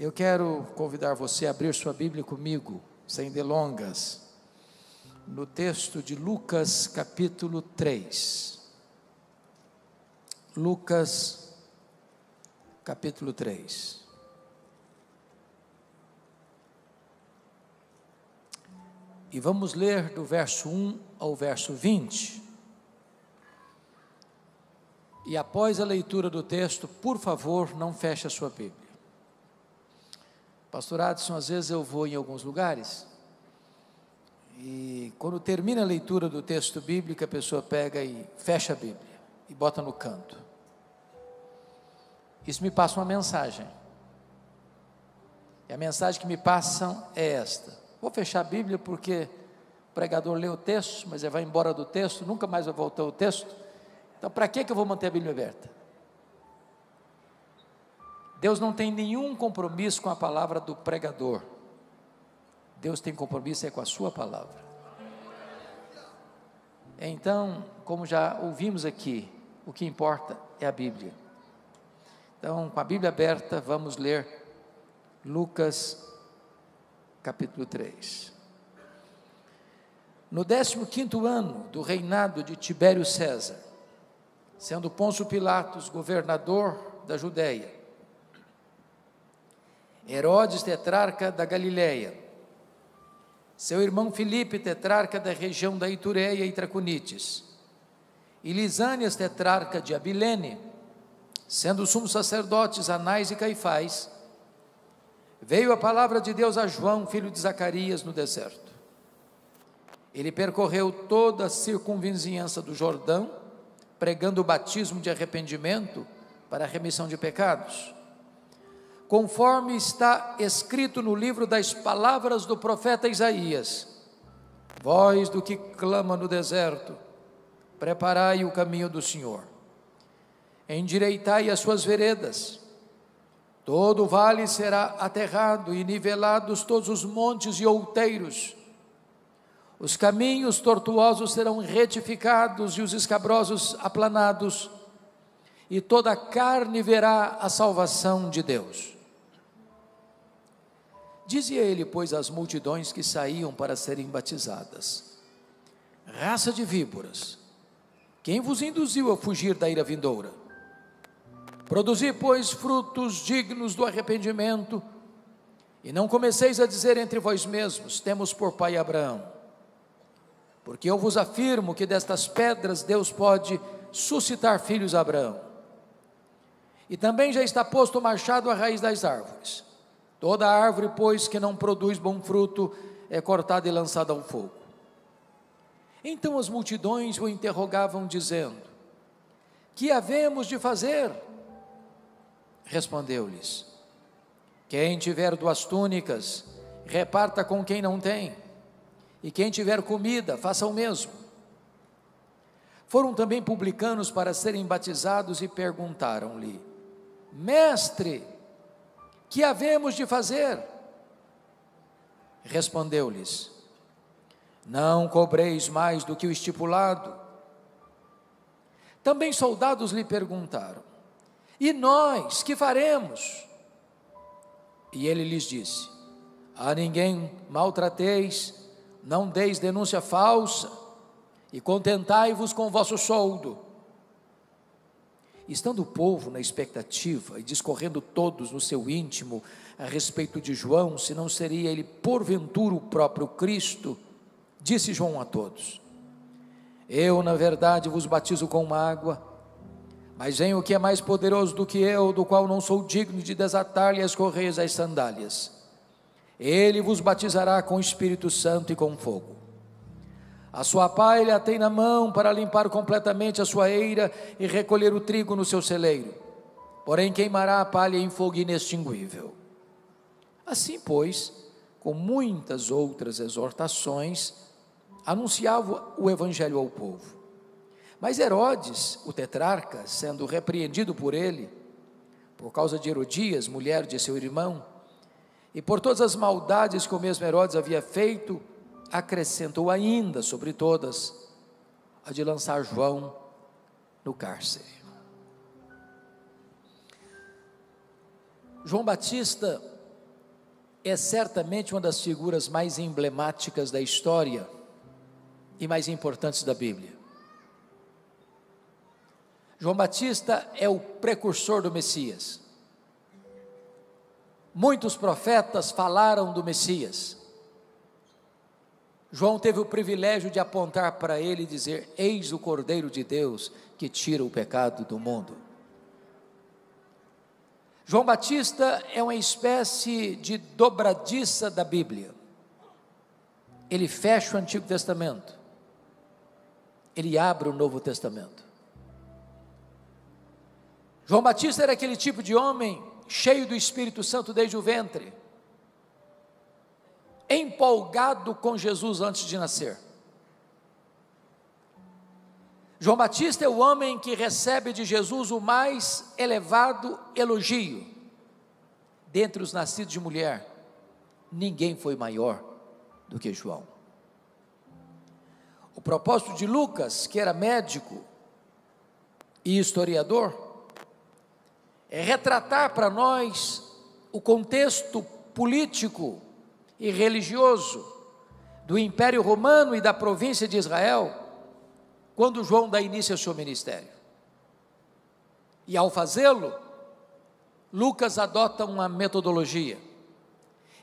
Eu quero convidar você a abrir sua Bíblia comigo, sem delongas, no texto de Lucas capítulo 3. Lucas capítulo 3. E vamos ler do verso 1 ao verso 20. E após a leitura do texto, por favor, não feche a sua Bíblia. Pastor Adson, às vezes eu vou em alguns lugares, e quando termina a leitura do texto bíblico, a pessoa pega e fecha a Bíblia, e bota no canto. Isso me passa uma mensagem. E a mensagem que me passam é esta: vou fechar a Bíblia porque o pregador lê o texto, mas ele vai embora do texto, nunca mais vai voltar ao texto. Então, para que eu vou manter a Bíblia aberta? Deus não tem nenhum compromisso com a palavra do pregador. Deus tem compromisso é com a sua palavra. Então, como já ouvimos aqui, o que importa é a Bíblia. Então, com a Bíblia aberta, vamos ler Lucas capítulo 3. No 15º ano do reinado de Tibério César, sendo Pôncio Pilatos governador da Judéia, Herodes tetrarca da Galiléia, seu irmão Filipe tetrarca da região da Itureia e Traconites, e Lisânias tetrarca de Abilene, sendo sumos sacerdotes Anás e Caifás, veio a palavra de Deus a João, filho de Zacarias, no deserto. Ele percorreu toda a circunvizinhança do Jordão, pregando o batismo de arrependimento para a remissão de pecados, conforme está escrito no livro das palavras do profeta Isaías: voz do que clama no deserto, preparai o caminho do Senhor, endireitai as suas veredas, todo o vale será aterrado e nivelados todos os montes e outeiros, os caminhos tortuosos serão retificados e os escabrosos aplanados, e toda a carne verá a salvação de Deus. Dizia ele, pois, às multidões que saíam para serem batizadas: raça de víboras, quem vos induziu a fugir da ira vindoura? Produzi, pois, frutos dignos do arrependimento, e não comeceis a dizer entre vós mesmos: temos por pai Abraão. Porque eu vos afirmo que destas pedras Deus pode suscitar filhos a Abraão. E também já está posto o machado à raiz das árvores. Toda árvore, pois, que não produz bom fruto, é cortada e lançada ao fogo. Então as multidões o interrogavam, dizendo: que havemos de fazer? Respondeu-lhes: quem tiver duas túnicas, reparta com quem não tem, e quem tiver comida, faça o mesmo. Foram também publicanos para serem batizados e perguntaram-lhe: mestre, que havemos de fazer? Respondeu-lhes: não cobreis mais do que o estipulado. Também soldados lhe perguntaram: e nós, que faremos? E ele lhes disse: a ninguém maltrateis, não deis denúncia falsa, e contentai-vos com o vosso soldo. Estando o povo na expectativa, e discorrendo todos no seu íntimo a respeito de João, se não seria ele porventura o próprio Cristo, disse João a todos: eu, na verdade, vos batizo com água, mas vem o que é mais poderoso do que eu, do qual não sou digno de desatar-lhe as correias das sandálias. Ele vos batizará com o Espírito Santo e com fogo. A sua palha tem na mão para limpar completamente a sua eira e recolher o trigo no seu celeiro, porém queimará a palha em fogo inextinguível. Assim, pois, com muitas outras exortações, anunciava o Evangelho ao povo. Mas Herodes, o tetrarca, sendo repreendido por ele, por causa de Herodias, mulher de seu irmão, e por todas as maldades que o mesmo Herodes havia feito, acrescentou ainda sobre todas a de lançar João no cárcere. João Batista é certamente uma das figuras mais emblemáticas da história e mais importantes da Bíblia. João Batista é o precursor do Messias. Muitos profetas falaram do Messias. João teve o privilégio de apontar para ele e dizer: eis o Cordeiro de Deus que tira o pecado do mundo. João Batista é uma espécie de dobradiça da Bíblia. Ele fecha o Antigo Testamento, ele abre o Novo Testamento. João Batista era aquele tipo de homem cheio do Espírito Santo desde o ventre, empolgado com Jesus antes de nascer. João Batista é o homem que recebe de Jesus o mais elevado elogio. Dentre os nascidos de mulher, ninguém foi maior do que João. O propósito de Lucas, que era médico e historiador, é retratar para nós o contexto político e religioso do Império Romano e da província de Israel, quando João dá início ao seu ministério. E ao fazê-lo, Lucas adota uma metodologia.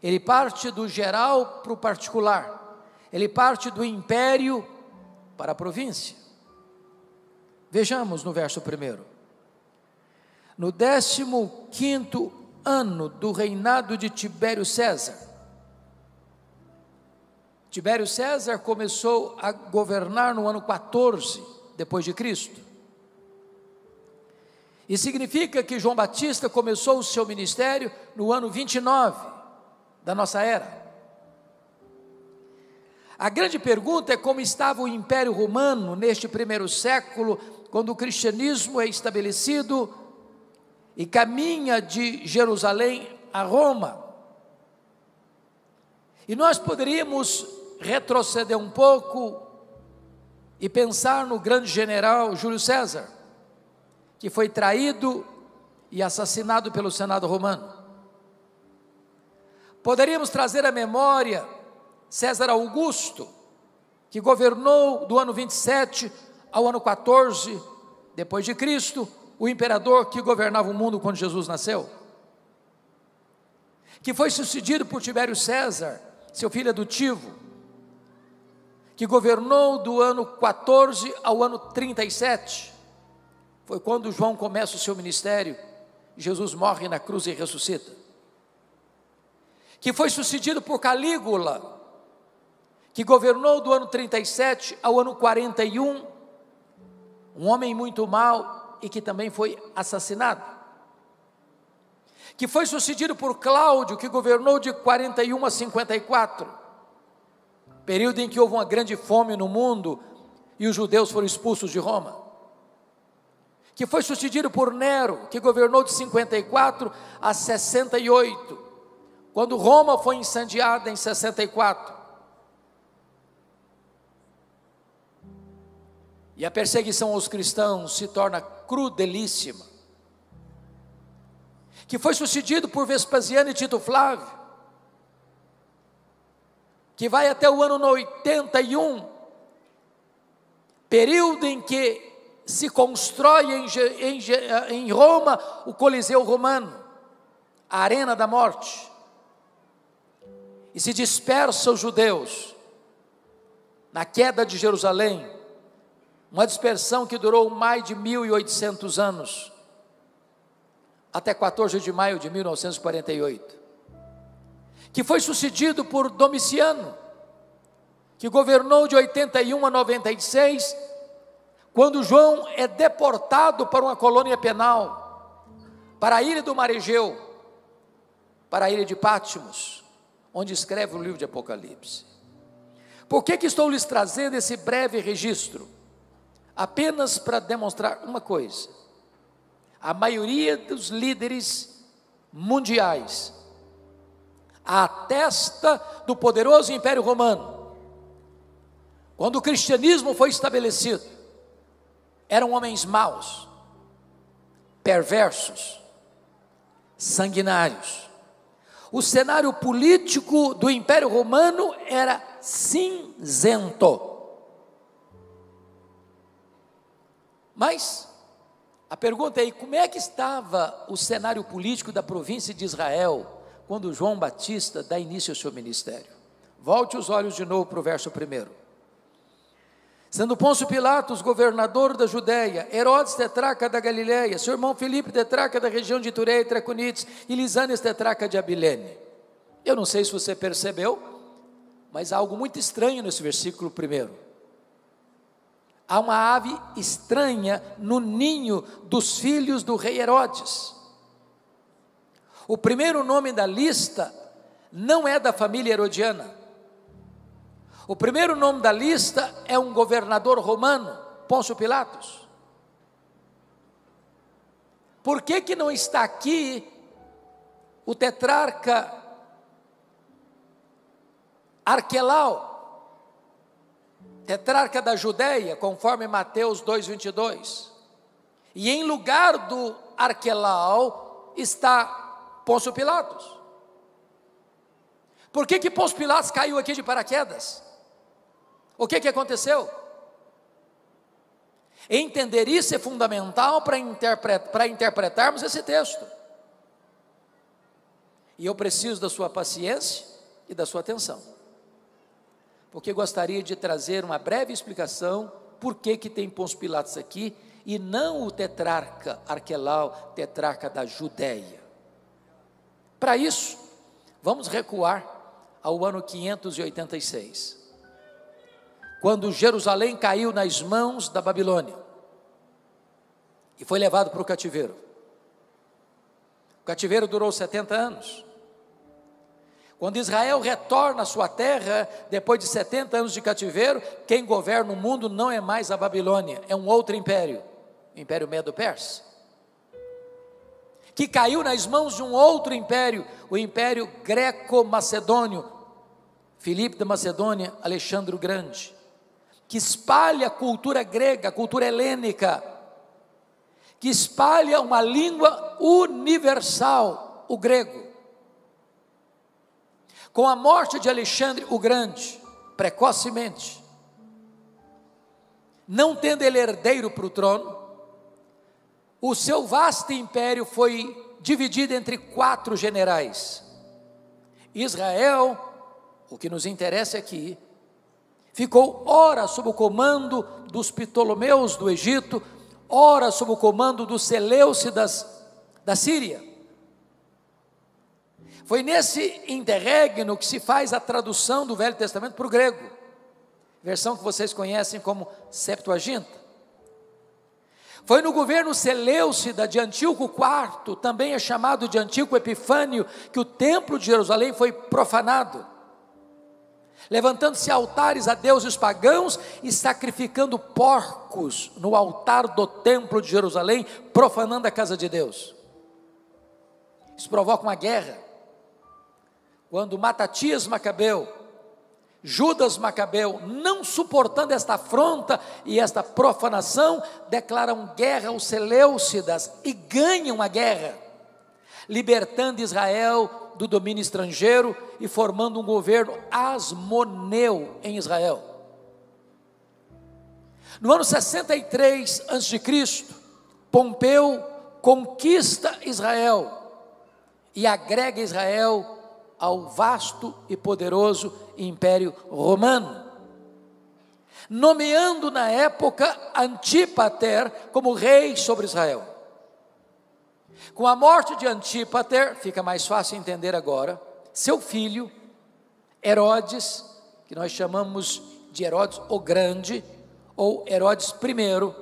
Ele parte do geral para o particular, ele parte do império para a província. Vejamos no verso 1. No 15º ano do reinado de Tibério César, Tibério César começou a governar no ano 14 depois de Cristo, e significa que João Batista começou o seu ministério no ano 29 da nossa era. A grande pergunta é como estava o Império Romano neste primeiro século, quando o cristianismo é estabelecido e caminha de Jerusalém a Roma. E nós poderíamos retroceder um pouco e pensar no grande general Júlio César, que foi traído e assassinado pelo Senado Romano. Poderíamos trazer à memória César Augusto, que governou do ano 27 ao ano 14 depois de Cristo, o imperador que governava o mundo quando Jesus nasceu, que foi sucedido por Tibério César, seu filho adotivo, que governou do ano 14 ao ano 37, foi quando João começa o seu ministério, Jesus morre na cruz e ressuscita, que foi sucedido por Calígula, que governou do ano 37 ao ano 41, um homem muito mau, e que também foi assassinado, que foi sucedido por Cláudio, que governou de 41 a 54, período em que houve uma grande fome no mundo, e os judeus foram expulsos de Roma, que foi sucedido por Nero, que governou de 54 a 68, quando Roma foi incendiada em 64, e a perseguição aos cristãos se torna crudelíssima, que foi sucedido por Vespasiano e Tito Flávio, que vai até o ano 81, período em que se constrói em Roma o Coliseu Romano, a Arena da Morte, e se dispersa os judeus na queda de Jerusalém, uma dispersão que durou mais de 1800 anos, até 14 de maio de 1948, que foi sucedido por Domiciano, que governou de 81 a 96, quando João é deportado para uma colônia penal, para a ilha do Mar Egeu, para a ilha de Patmos, onde escreve o livro de Apocalipse. Por que estou lhes trazendo esse breve registro? Apenas para demonstrar uma coisa: a maioria dos líderes mundiais atesta do poderoso Império Romano. Quando o cristianismo foi estabelecido, eram homens maus, perversos, sanguinários, o cenário político do Império Romano era cinzento. Mas a pergunta é, como é que estava o cenário político da província de Israel quando João Batista dá início ao seu ministério? Volte os olhos de novo para o verso 1. Sendo Pôncio Pilatos governador da Judéia, Herodes tetraca da Galiléia, seu irmão Filipe tetraca da região de Itureia e Traconites, e Lisânias tetraca de Abilene. Eu não sei se você percebeu, mas há algo muito estranho nesse versículo 1. Há uma ave estranha no ninho dos filhos do rei Herodes. O primeiro nome da lista não é da família herodiana. O primeiro nome da lista é um governador romano, Pôncio Pilatos. Por que não está aqui o tetrarca Arquelau, tetrarca da Judéia, conforme Mateus 2:22? E em lugar do Arquelau está Pôncio Pilatos. Por que Pôncio Pilatos caiu aqui de paraquedas? O que aconteceu? Entender isso é fundamental para interpretarmos esse texto. E eu preciso da sua paciência e da sua atenção, porque gostaria de trazer uma breve explicação por que tem Pôncio Pilatos aqui e não o tetrarca Arquelau, tetrarca da Judéia. Para isso, vamos recuar ao ano 586. Quando Jerusalém caiu nas mãos da Babilônia e foi levado para o cativeiro. O cativeiro durou 70 anos. Quando Israel retorna à sua terra, depois de 70 anos de cativeiro, quem governa o mundo não é mais a Babilônia, é um outro império, o Império Medo-Persa, que caiu nas mãos de um outro império, o Império Greco-Macedônio, Filipe da Macedônia, Alexandre o Grande, que espalha a cultura grega, a cultura helênica, que espalha uma língua universal, o grego. Com a morte de Alexandre o Grande, precocemente, não tendo ele herdeiro para o trono, o seu vasto império foi dividido entre 4 generais. Israel, o que nos interessa aqui, ficou ora sob o comando dos Ptolomeus do Egito, ora sob o comando dos Seleucidas da Síria. Foi nesse interregno que se faz a tradução do Velho Testamento para o grego, versão que vocês conhecem como Septuaginta. Foi no governo Seleucida de Antíoco IV, também é chamado de Antíoco Epifânio, que o templo de Jerusalém foi profanado, levantando-se altares a deuses pagãos e sacrificando porcos no altar do templo de Jerusalém, profanando a casa de Deus. Isso provoca uma guerra. Quando Matatias Macabeu, Judas Macabeu, não suportando esta afronta e esta profanação, declaram guerra aos Seleucidas e ganham a guerra, libertando Israel do domínio estrangeiro e formando um governo asmoneu em Israel. No ano 63 a.C., Pompeu conquista Israel e agrega Israel ao vasto e poderoso Império Romano, nomeando na época Antípater como rei sobre Israel. Com a morte de Antípater, fica mais fácil entender agora, seu filho, Herodes, que nós chamamos de Herodes o Grande, ou Herodes I,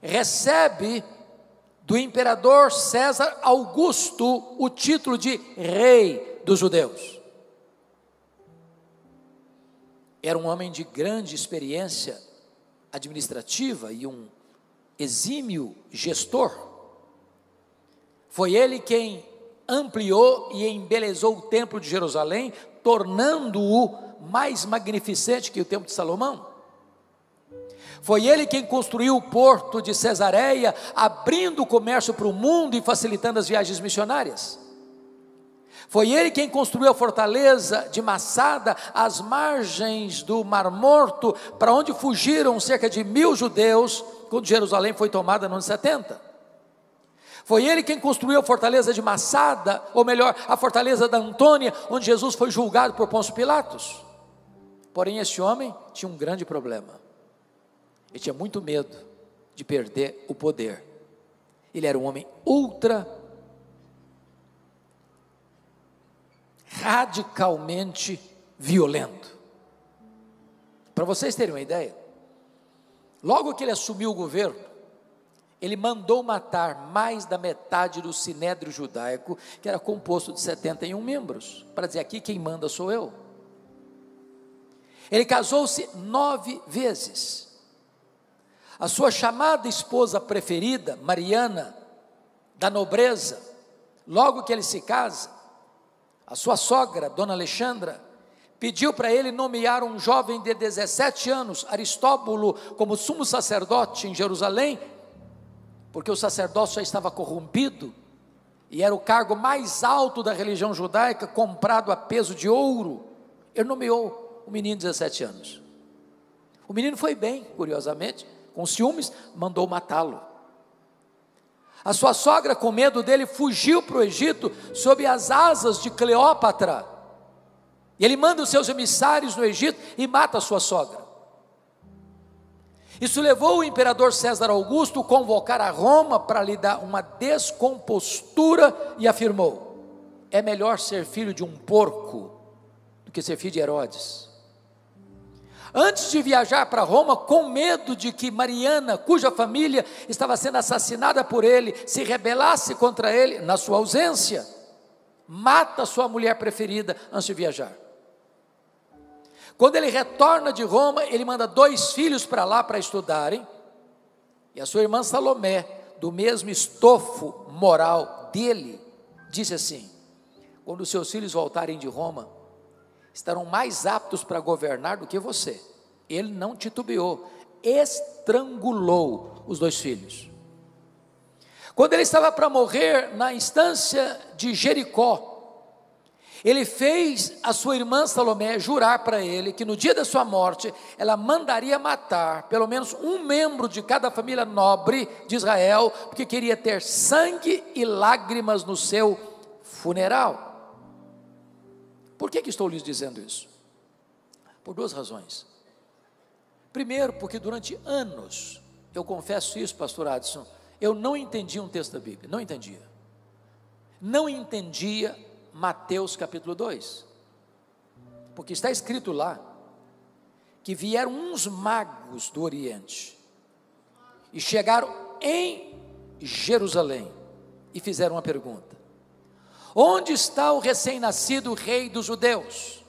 recebe do imperador César Augusto o título de rei dos judeus. Era um homem de grande experiência administrativa e um exímio gestor. Foi ele quem ampliou e embelezou o templo de Jerusalém, tornando-o mais magnificente que o templo de Salomão. Foi ele quem construiu o porto de Cesareia, abrindo o comércio para o mundo e facilitando as viagens missionárias. Foi ele quem construiu a fortaleza de Massada, às margens do Mar Morto, para onde fugiram cerca de 1000 judeus, quando Jerusalém foi tomada no ano 70. Foi ele quem construiu a fortaleza de Massada, ou melhor, a fortaleza da Antônia, onde Jesus foi julgado por Pôncio Pilatos. Porém, esse homem tinha um grande problema. Ele tinha muito medo de perder o poder. Ele era um homem ultra, radicalmente violento. Para vocês terem uma ideia, logo que ele assumiu o governo, ele mandou matar mais da metade do sinédrio judaico, que era composto de 71 membros, para dizer: aqui quem manda sou eu. Ele casou-se 9 vezes. A sua chamada esposa preferida, Mariana, da nobreza, logo que ele se casa, a sua sogra, dona Alexandra, pediu para ele nomear um jovem de 17 anos, Aristóbulo, como sumo sacerdote em Jerusalém, porque o sacerdócio já estava corrompido, e era o cargo mais alto da religião judaica, comprado a peso de ouro. Ele nomeou um menino de 17 anos. O menino foi bem, curiosamente, com ciúmes, mandou matá-lo. A sua sogra, com medo dele, fugiu para o Egito, sob as asas de Cleópatra, e ele manda os seus emissários no Egito, e mata a sua sogra. Isso levou o imperador César Augusto a convocar a Roma para lhe dar uma descompostura e afirmou: é melhor ser filho de um porco do que ser filho de Herodes. Antes de viajar para Roma, com medo de que Mariana, cuja família estava sendo assassinada por ele, se rebelasse contra ele, na sua ausência, mata sua mulher preferida antes de viajar. Quando ele retorna de Roma, ele manda 2 filhos para lá para estudarem, e a sua irmã Salomé, do mesmo estofo moral dele, disse assim: quando seus filhos voltarem de Roma, estarão mais aptos para governar do que você. Ele não titubeou, estrangulou os 2 filhos. Quando ele estava para morrer na instância de Jericó, ele fez a sua irmã Salomé jurar para ele que no dia da sua morte, ela mandaria matar pelo menos um membro de cada família nobre de Israel, porque queria ter sangue e lágrimas no seu funeral. Por que estou lhes dizendo isso? Por 2 razões. Primeiro, porque durante anos, eu confesso isso, pastor Adson, eu não entendia um texto da Bíblia, não entendia. Não entendia Mateus capítulo 2, porque está escrito lá que vieram uns magos do Oriente e chegaram em Jerusalém e fizeram uma pergunta: onde está o recém-nascido rei dos judeus?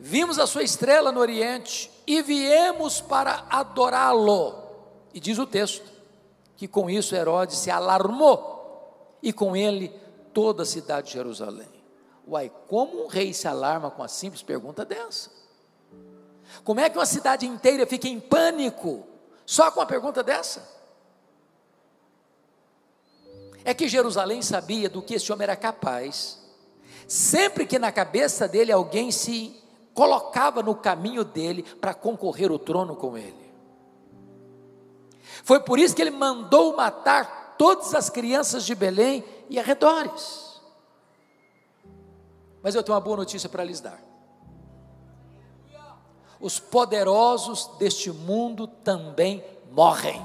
Vimos a sua estrela no Oriente e viemos para adorá-lo. E diz o texto que com isso Herodes se alarmou, e com ele toda a cidade de Jerusalém. Uai, como um rei se alarma com uma simples pergunta dessa? Como é que uma cidade inteira fica em pânico só com uma pergunta dessa? É que Jerusalém sabia do que esse homem era capaz, sempre que na cabeça dele alguém se colocava no caminho dele para concorrer o trono com ele. Foi por isso que ele mandou matar todas as crianças de Belém e arredores. Mas eu tenho uma boa notícia para lhes dar: os poderosos deste mundo também morrem.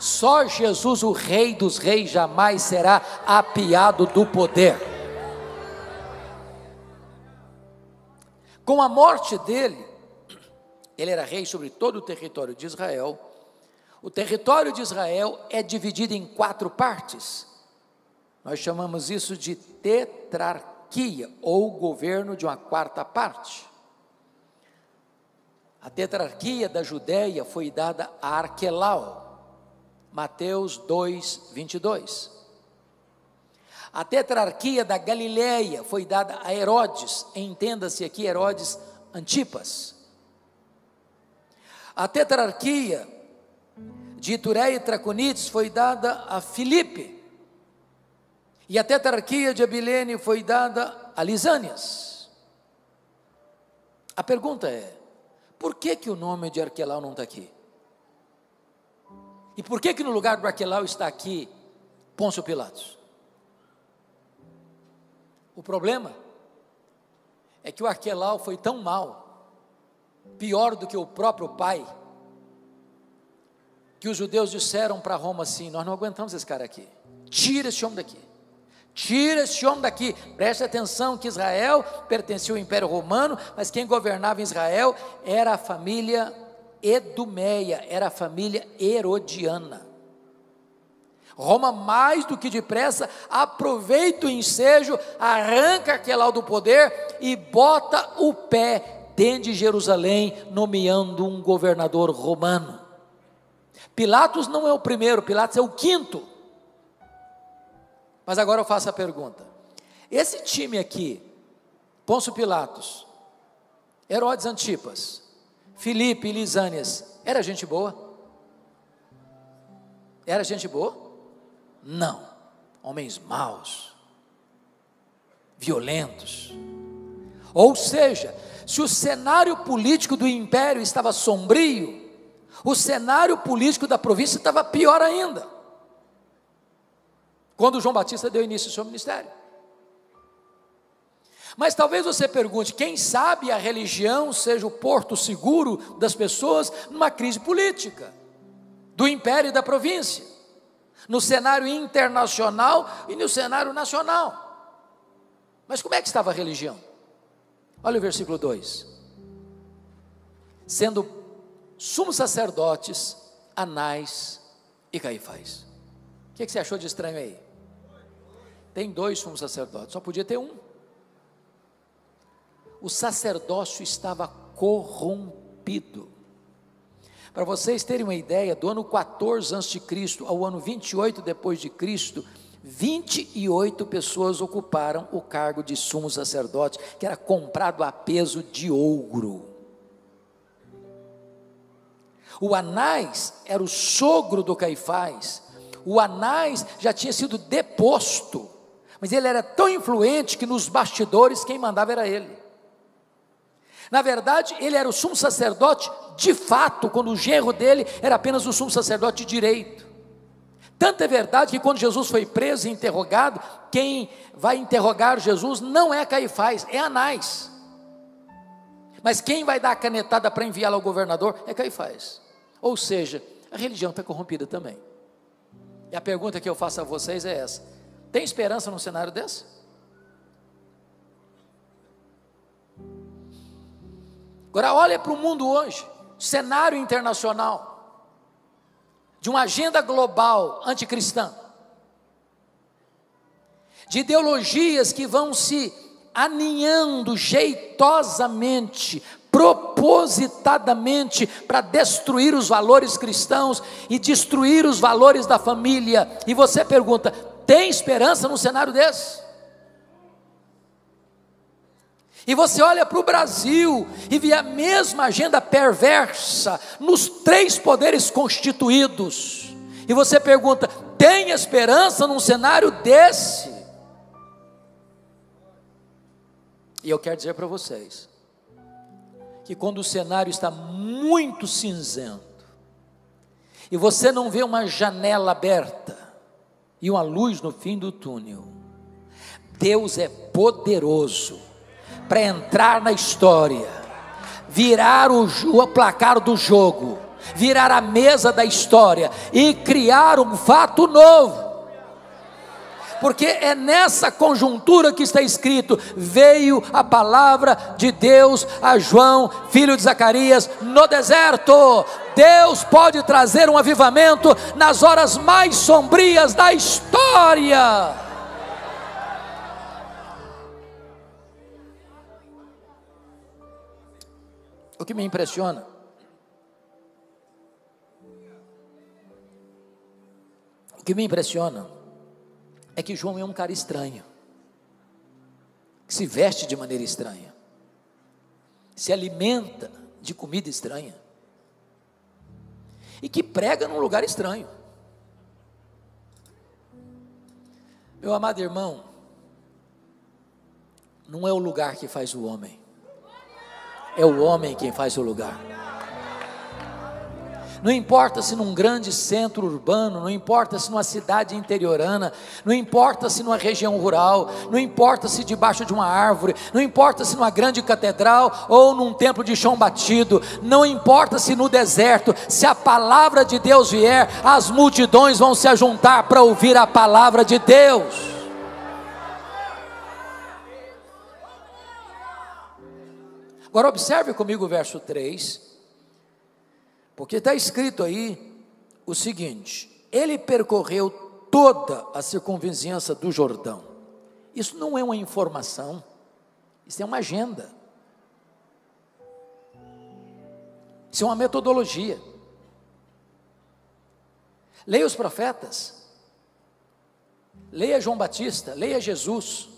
Só Jesus, o Rei dos Reis, jamais será apeado do poder. Com a morte dele, ele era rei sobre todo o território de Israel. O território de Israel é dividido em 4 partes. Nós chamamos isso de tetrarquia, ou governo de uma 4ª parte. A tetrarquia da Judéia foi dada a Arquelau, Mateus 2, 22. A tetrarquia da Galiléia foi dada a Herodes, entenda-se aqui Herodes Antipas. A tetrarquia de Itureia e Traconites foi dada a Filipe. E a tetrarquia de Abilene foi dada a Lisânias. A pergunta é, por que que o nome de Arquelau não está aqui? E por que que no lugar do Arquelau está aqui Pôncio Pilatos? O problema é que o Arquelau foi tão mal, pior do que o próprio pai, que os judeus disseram para Roma assim: nós não aguentamos esse cara aqui, tira esse homem daqui, tira esse homem daqui. Preste atenção que Israel pertencia ao Império Romano, mas quem governava em Israel era a família Edomeia, era a família herodiana. Roma, mais do que depressa, aproveita o ensejo, arranca Arquelau do poder e bota o pé dentro de Jerusalém, nomeando um governador romano. Pilatos não é o primeiro, Pilatos é o quinto. Mas agora eu faço a pergunta: esse time aqui, Pôncio Pilatos, Herodes Antipas, Filipe e Lisânias, era gente boa? Era gente boa? Não. Homens maus, violentos. Ou seja, se o cenário político do império estava sombrio, o cenário político da província estava pior ainda, quando João Batista deu início ao seu ministério. Mas talvez você pergunte, quem sabe a religião seja o porto seguro das pessoas numa crise política, do império e da província, no cenário internacional e no cenário nacional. Mas como é que estava a religião? Olha o versículo 2, sendo sumos sacerdotes Anás e Caifás. O que você achou de estranho aí? Tem dois sumos sacerdotes, só podia ter um. O sacerdócio estava corrompido. Para vocês terem uma ideia, do ano 14 a.C. ao ano 28 depois de Cristo, 28 pessoas ocuparam o cargo de sumo sacerdote, que era comprado a peso de ouro. O Anás era o sogro do Caifás. O Anás já tinha sido deposto, mas ele era tão influente que nos bastidores quem mandava era ele. Na verdade, ele era o sumo sacerdote de fato, quando o genro dele era apenas o sumo sacerdote de direito. Tanto é verdade que quando Jesus foi preso e interrogado, quem vai interrogar Jesus não é Caifás, é Anás. Mas quem vai dar a canetada para enviá-la ao governador é Caifás. Ou seja, a religião está corrompida também. E a pergunta que eu faço a vocês é essa: tem esperança num cenário desse? Agora olha para o mundo hoje, cenário internacional, de uma agenda global anticristã, de ideologias que vão se aninhando jeitosamente, propositadamente, para destruir os valores cristãos e destruir os valores da família. E você pergunta, tem esperança num cenário desse? E você olha para o Brasil e vê a mesma agenda perversa nos três poderes constituídos, e você pergunta, tem esperança num cenário desse? E eu quero dizer para vocês, que quando o cenário está muito cinzento, e você não vê uma janela aberta, e uma luz no fim do túnel, Deus é poderoso para entrar na história, virar o placar do jogo, virar a mesa da história e criar um fato novo. Porque é nessa conjuntura que está escrito: veio a palavra de Deus a João, filho de Zacarias, no deserto. Deus pode trazer um avivamento nas horas mais sombrias da história. O que me impressiona é que João é um cara estranho, que se veste de maneira estranha, se alimenta de comida estranha e que prega num lugar estranho. Meu amado irmão, não é o lugar que faz o homem, é o homem quem faz o lugar. Não importa se num grande centro urbano, não importa se numa cidade interiorana, não importa se numa região rural, não importa se debaixo de uma árvore, não importa se numa grande catedral ou num templo de chão batido, não importa se no deserto, se a palavra de Deus vier, as multidões vão se ajuntar para ouvir a palavra de Deus. Agora observe comigo o verso 3. Porque está escrito aí o seguinte: ele percorreu toda a circunvizinhança do Jordão. Isso não é uma informação, isso é uma agenda, isso é uma metodologia. Leia os profetas, leia João Batista, leia Jesus,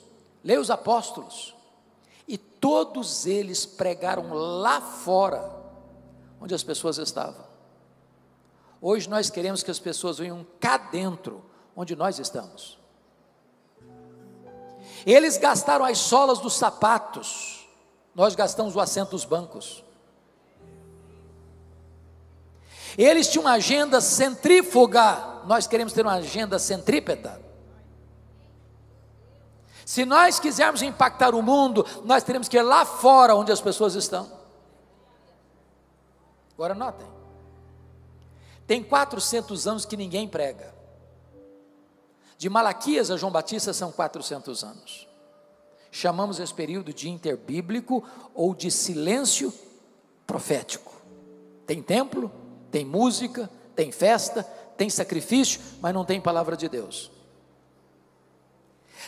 leia os apóstolos, e todos eles pregaram lá fora onde as pessoas estavam. Hoje nós queremos que as pessoas venham cá dentro, onde nós estamos. Eles gastaram as solas dos sapatos, nós gastamos o assento dos bancos. Eles tinham uma agenda centrífuga, nós queremos ter uma agenda centrípeta. Se nós quisermos impactar o mundo, nós teremos que ir lá fora, onde as pessoas estão. Agora notem, tem 400 anos que ninguém prega. De Malaquias a João Batista são 400 anos. Chamamos esse período de interbíblico ou de silêncio profético. Tem templo, tem música, tem festa, tem sacrifício, mas não tem palavra de Deus.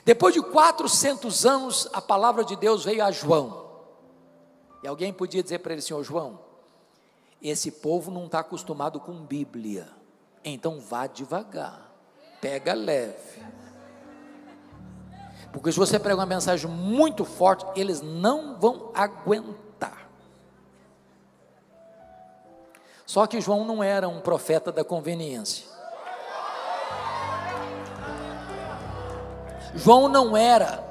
Depois de 400 anos, a palavra de Deus veio a João. E alguém podia dizer para ele: Senhor João, esse povo não está acostumado com Bíblia, então vá devagar, pega leve, porque se você pregar uma mensagem muito forte, eles não vão aguentar. Só que João não era um profeta da conveniência, João não era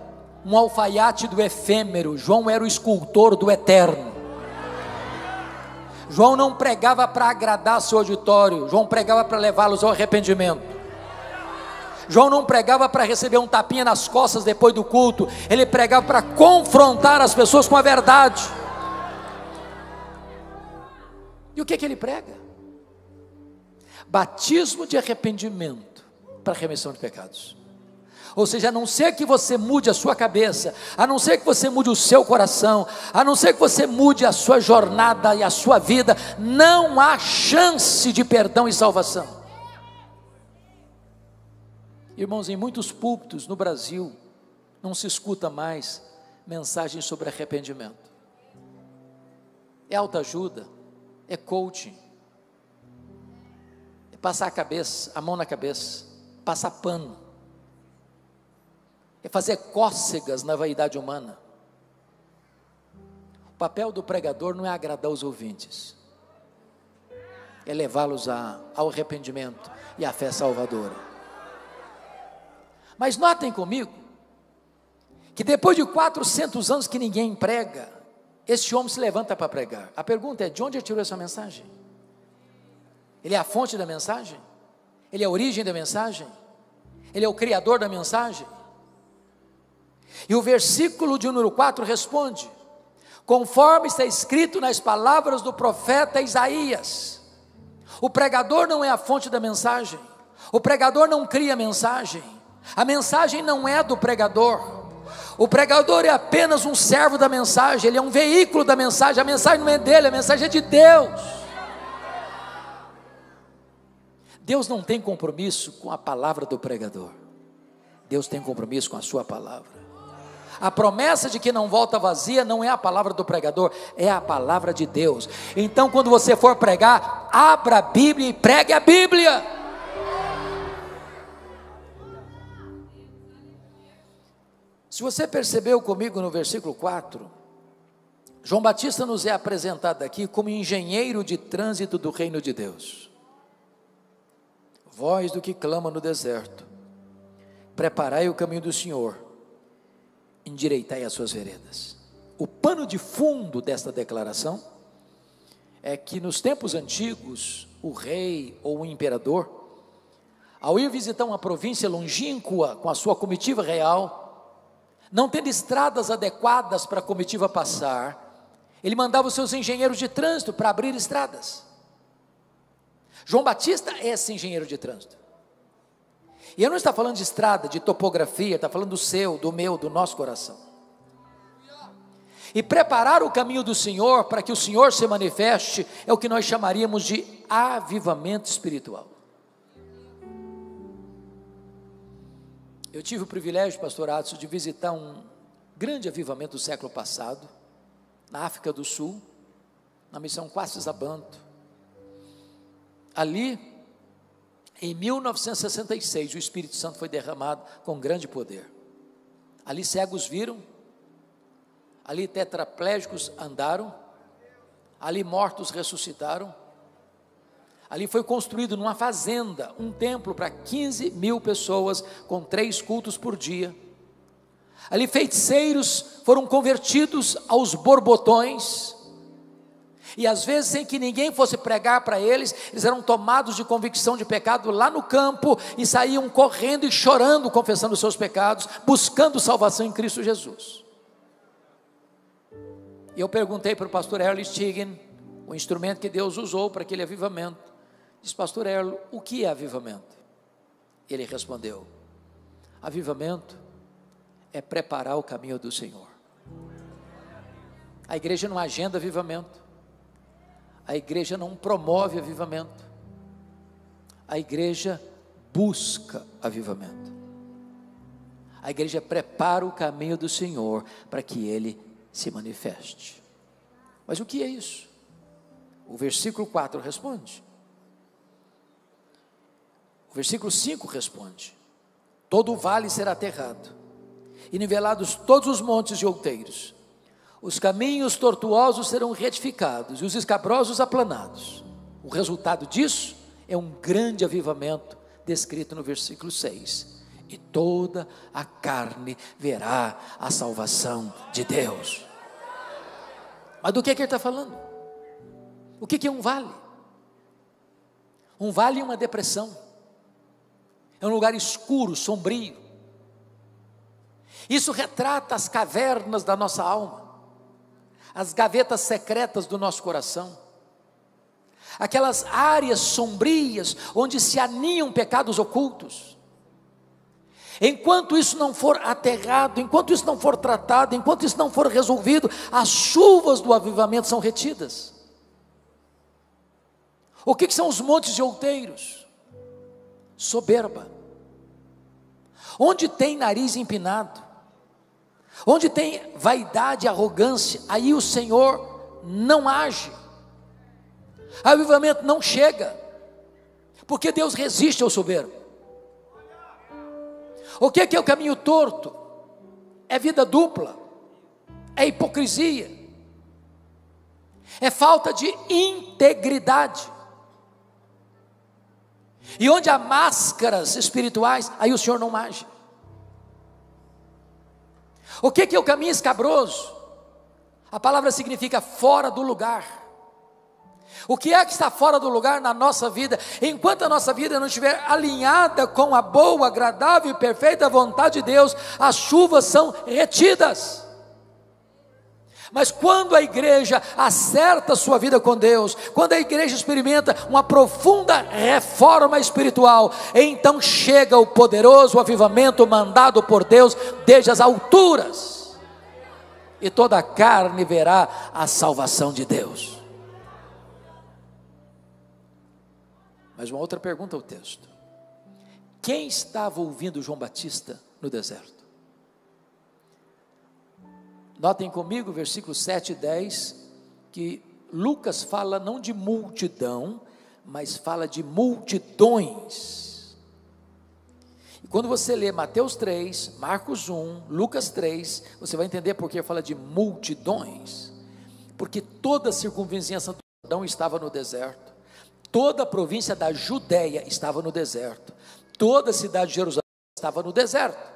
um alfaiate do efêmero, João era o escultor do eterno. João não pregava para agradar seu auditório, João pregava para levá-los ao arrependimento. João não pregava para receber um tapinha nas costas depois do culto, ele pregava para confrontar as pessoas com a verdade. E o que é que ele prega? Batismo de arrependimento para remissão de pecados. Ou seja, a não ser que você mude a sua cabeça, a não ser que você mude o seu coração, a não ser que você mude a sua jornada e a sua vida, não há chance de perdão e salvação. Irmãos, em muitos púlpitos no Brasil, não se escuta mais mensagens sobre arrependimento. É autoajuda, é coaching, é passar a cabeça, a mão na cabeça, passar pano, é fazer cócegas na vaidade humana. O papel do pregador não é agradar os ouvintes, é levá-los ao arrependimento e à fé salvadora. Mas notem comigo, que depois de 400 anos que ninguém prega, esse homem se levanta para pregar. A pergunta é: de onde ele tirou essa mensagem? Ele é a fonte da mensagem? Ele é a origem da mensagem? Ele é o criador da mensagem? E o versículo de número 4 responde: conforme está escrito nas palavras do profeta Isaías. O pregador não é a fonte da mensagem, o pregador não cria mensagem, a mensagem não é do pregador, o pregador é apenas um servo da mensagem, ele é um veículo da mensagem, a mensagem não é dele, a mensagem é de Deus. Deus não tem compromisso com a palavra do pregador, Deus tem compromisso com a sua palavra. A promessa de que não volta vazia não é a palavra do pregador, é a palavra de Deus. Então, quando você for pregar, abra a Bíblia e pregue a Bíblia. Se você percebeu comigo no versículo 4, João Batista nos é apresentado aqui como engenheiro de trânsito do reino de Deus. Voz do que clama no deserto: Preparai o caminho do Senhor, endireitai as suas veredas. O pano de fundo desta declaração é que nos tempos antigos, o rei ou o imperador, ao ir visitar uma província longínqua com a sua comitiva real, não tendo estradas adequadas para a comitiva passar, ele mandava os seus engenheiros de trânsito para abrir estradas. João Batista é esse engenheiro de trânsito. E ele não está falando de estrada, de topografia, está falando do seu, do meu, do nosso coração. E preparar o caminho do Senhor, para que o Senhor se manifeste, é o que nós chamaríamos de avivamento espiritual. Eu tive o privilégio, pastor Atos, de visitar um grande avivamento do século passado, na África do Sul, na missão Kwazilabanto. Ali, em 1966, o Espírito Santo foi derramado com grande poder. Ali cegos viram, ali tetraplégicos andaram, ali mortos ressuscitaram, ali foi construído numa fazenda, um templo para 15 mil pessoas, com 3 cultos por dia, ali feiticeiros foram convertidos aos borbotões, e às vezes sem que ninguém fosse pregar para eles, eles eram tomados de convicção de pecado lá no campo, e saíam correndo e chorando, confessando os seus pecados, buscando salvação em Cristo Jesus. E eu perguntei para o pastor Erlo Stigen, o instrumento que Deus usou para aquele avivamento. Disse, pastor Erlo, o que é avivamento? Ele respondeu, avivamento é preparar o caminho do Senhor. A igreja não agenda avivamento. A igreja não promove avivamento. A igreja busca avivamento. A igreja prepara o caminho do Senhor para que Ele se manifeste. Mas o que é isso? O versículo 4 responde. O versículo 5 responde. Todo o vale será aterrado, e nivelados todos os montes e outeiros. Os caminhos tortuosos serão retificados, e os escabrosos aplanados. O resultado disso é um grande avivamento, descrito no versículo 6. E toda a carne verá a salvação de Deus. Mas do que ele está falando? O que é um vale? Um vale é uma depressão, é um lugar escuro, sombrio. Isso retrata as cavernas da nossa alma, as gavetas secretas do nosso coração, aquelas áreas sombrias onde se aninham pecados ocultos. Enquanto isso não for aterrado, enquanto isso não for tratado, enquanto isso não for resolvido, as chuvas do avivamento são retidas. O que são os montes de outeiros? Soberba. Onde tem nariz empinado, onde tem vaidade e arrogância, aí o Senhor não age. O avivamento não chega, porque Deus resiste ao soberbo. O que é o caminho torto? É vida dupla, é hipocrisia, é falta de integridade. E onde há máscaras espirituais, aí o Senhor não age. O que é o caminho escabroso? A palavra significa fora do lugar. O que é que está fora do lugar na nossa vida? Enquanto a nossa vida não estiver alinhada com a boa, agradável e perfeita vontade de Deus, as chuvas são retidas. Mas quando a igreja acerta a sua vida com Deus, quando a igreja experimenta uma profunda reforma espiritual, então chega o poderoso avivamento mandado por Deus desde as alturas, e toda a carne verá a salvação de Deus. Mas uma outra pergunta ao texto: quem estava ouvindo João Batista no deserto? Notem comigo, versículos 7 e 10, que Lucas fala não de multidão, mas fala de multidões. E quando você lê Mateus 3, Marcos 1, Lucas 3, você vai entender porque fala de multidões, porque toda a circunvizinhança do Jordão estava no deserto. Toda a província da Judéia estava no deserto, toda a cidade de Jerusalém estava no deserto.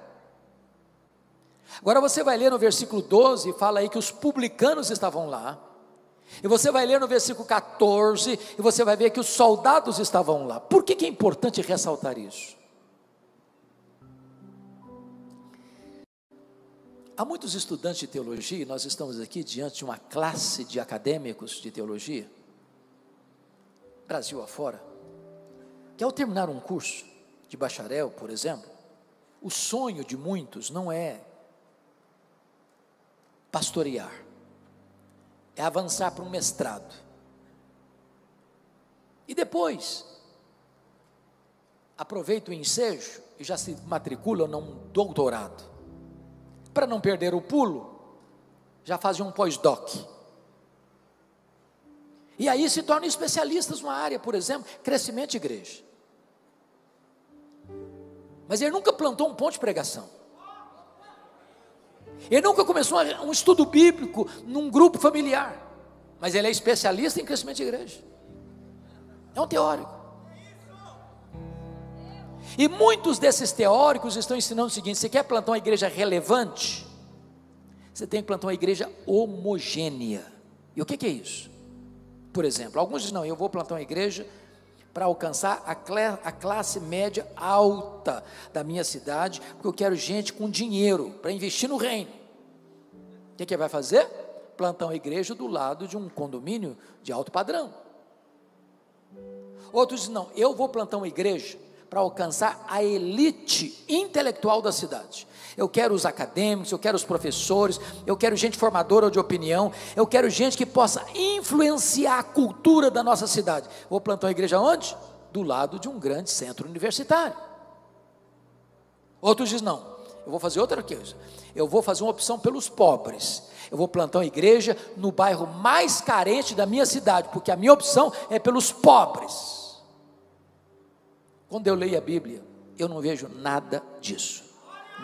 Agora você vai ler no versículo 12, fala aí que os publicanos estavam lá, e você vai ler no versículo 14, e você vai ver que os soldados estavam lá. Por que é importante ressaltar isso? Há muitos estudantes de teologia, e nós estamos aqui diante de uma classe de acadêmicos de teologia, Brasil afora, que ao terminar um curso de bacharel, por exemplo, o sonho de muitos não é pastorear, é avançar para um mestrado, e depois aproveita o ensejo e já se matricula num doutorado, para não perder o pulo, já fazem um pós-doc, e aí se tornam especialistas numa área, por exemplo, crescimento de igreja, mas ele nunca plantou um ponto de pregação, ele nunca começou um estudo bíblico num grupo familiar, mas ele é especialista em crescimento de igreja, é um teórico. E muitos desses teóricos estão ensinando o seguinte: você quer plantar uma igreja relevante, você tem que plantar uma igreja homogênea. E o que é isso? Por exemplo, alguns dizem, não, eu vou plantar uma igreja para alcançar a classe média alta da minha cidade, porque eu quero gente com dinheiro, para investir no reino. O que é que vai fazer? Plantar uma igreja do lado de um condomínio de alto padrão. Outros dizem, não, eu vou plantar uma igreja para alcançar a elite intelectual da cidade, eu quero os acadêmicos, eu quero os professores, eu quero gente formadora de opinião, eu quero gente que possa influenciar a cultura da nossa cidade, vou plantar uma igreja onde? Do lado de um grande centro universitário. Outros dizem, não, eu vou fazer outra coisa, eu vou fazer uma opção pelos pobres, eu vou plantar uma igreja no bairro mais carente da minha cidade, porque a minha opção é pelos pobres. Quando eu leio a Bíblia, eu não vejo nada disso,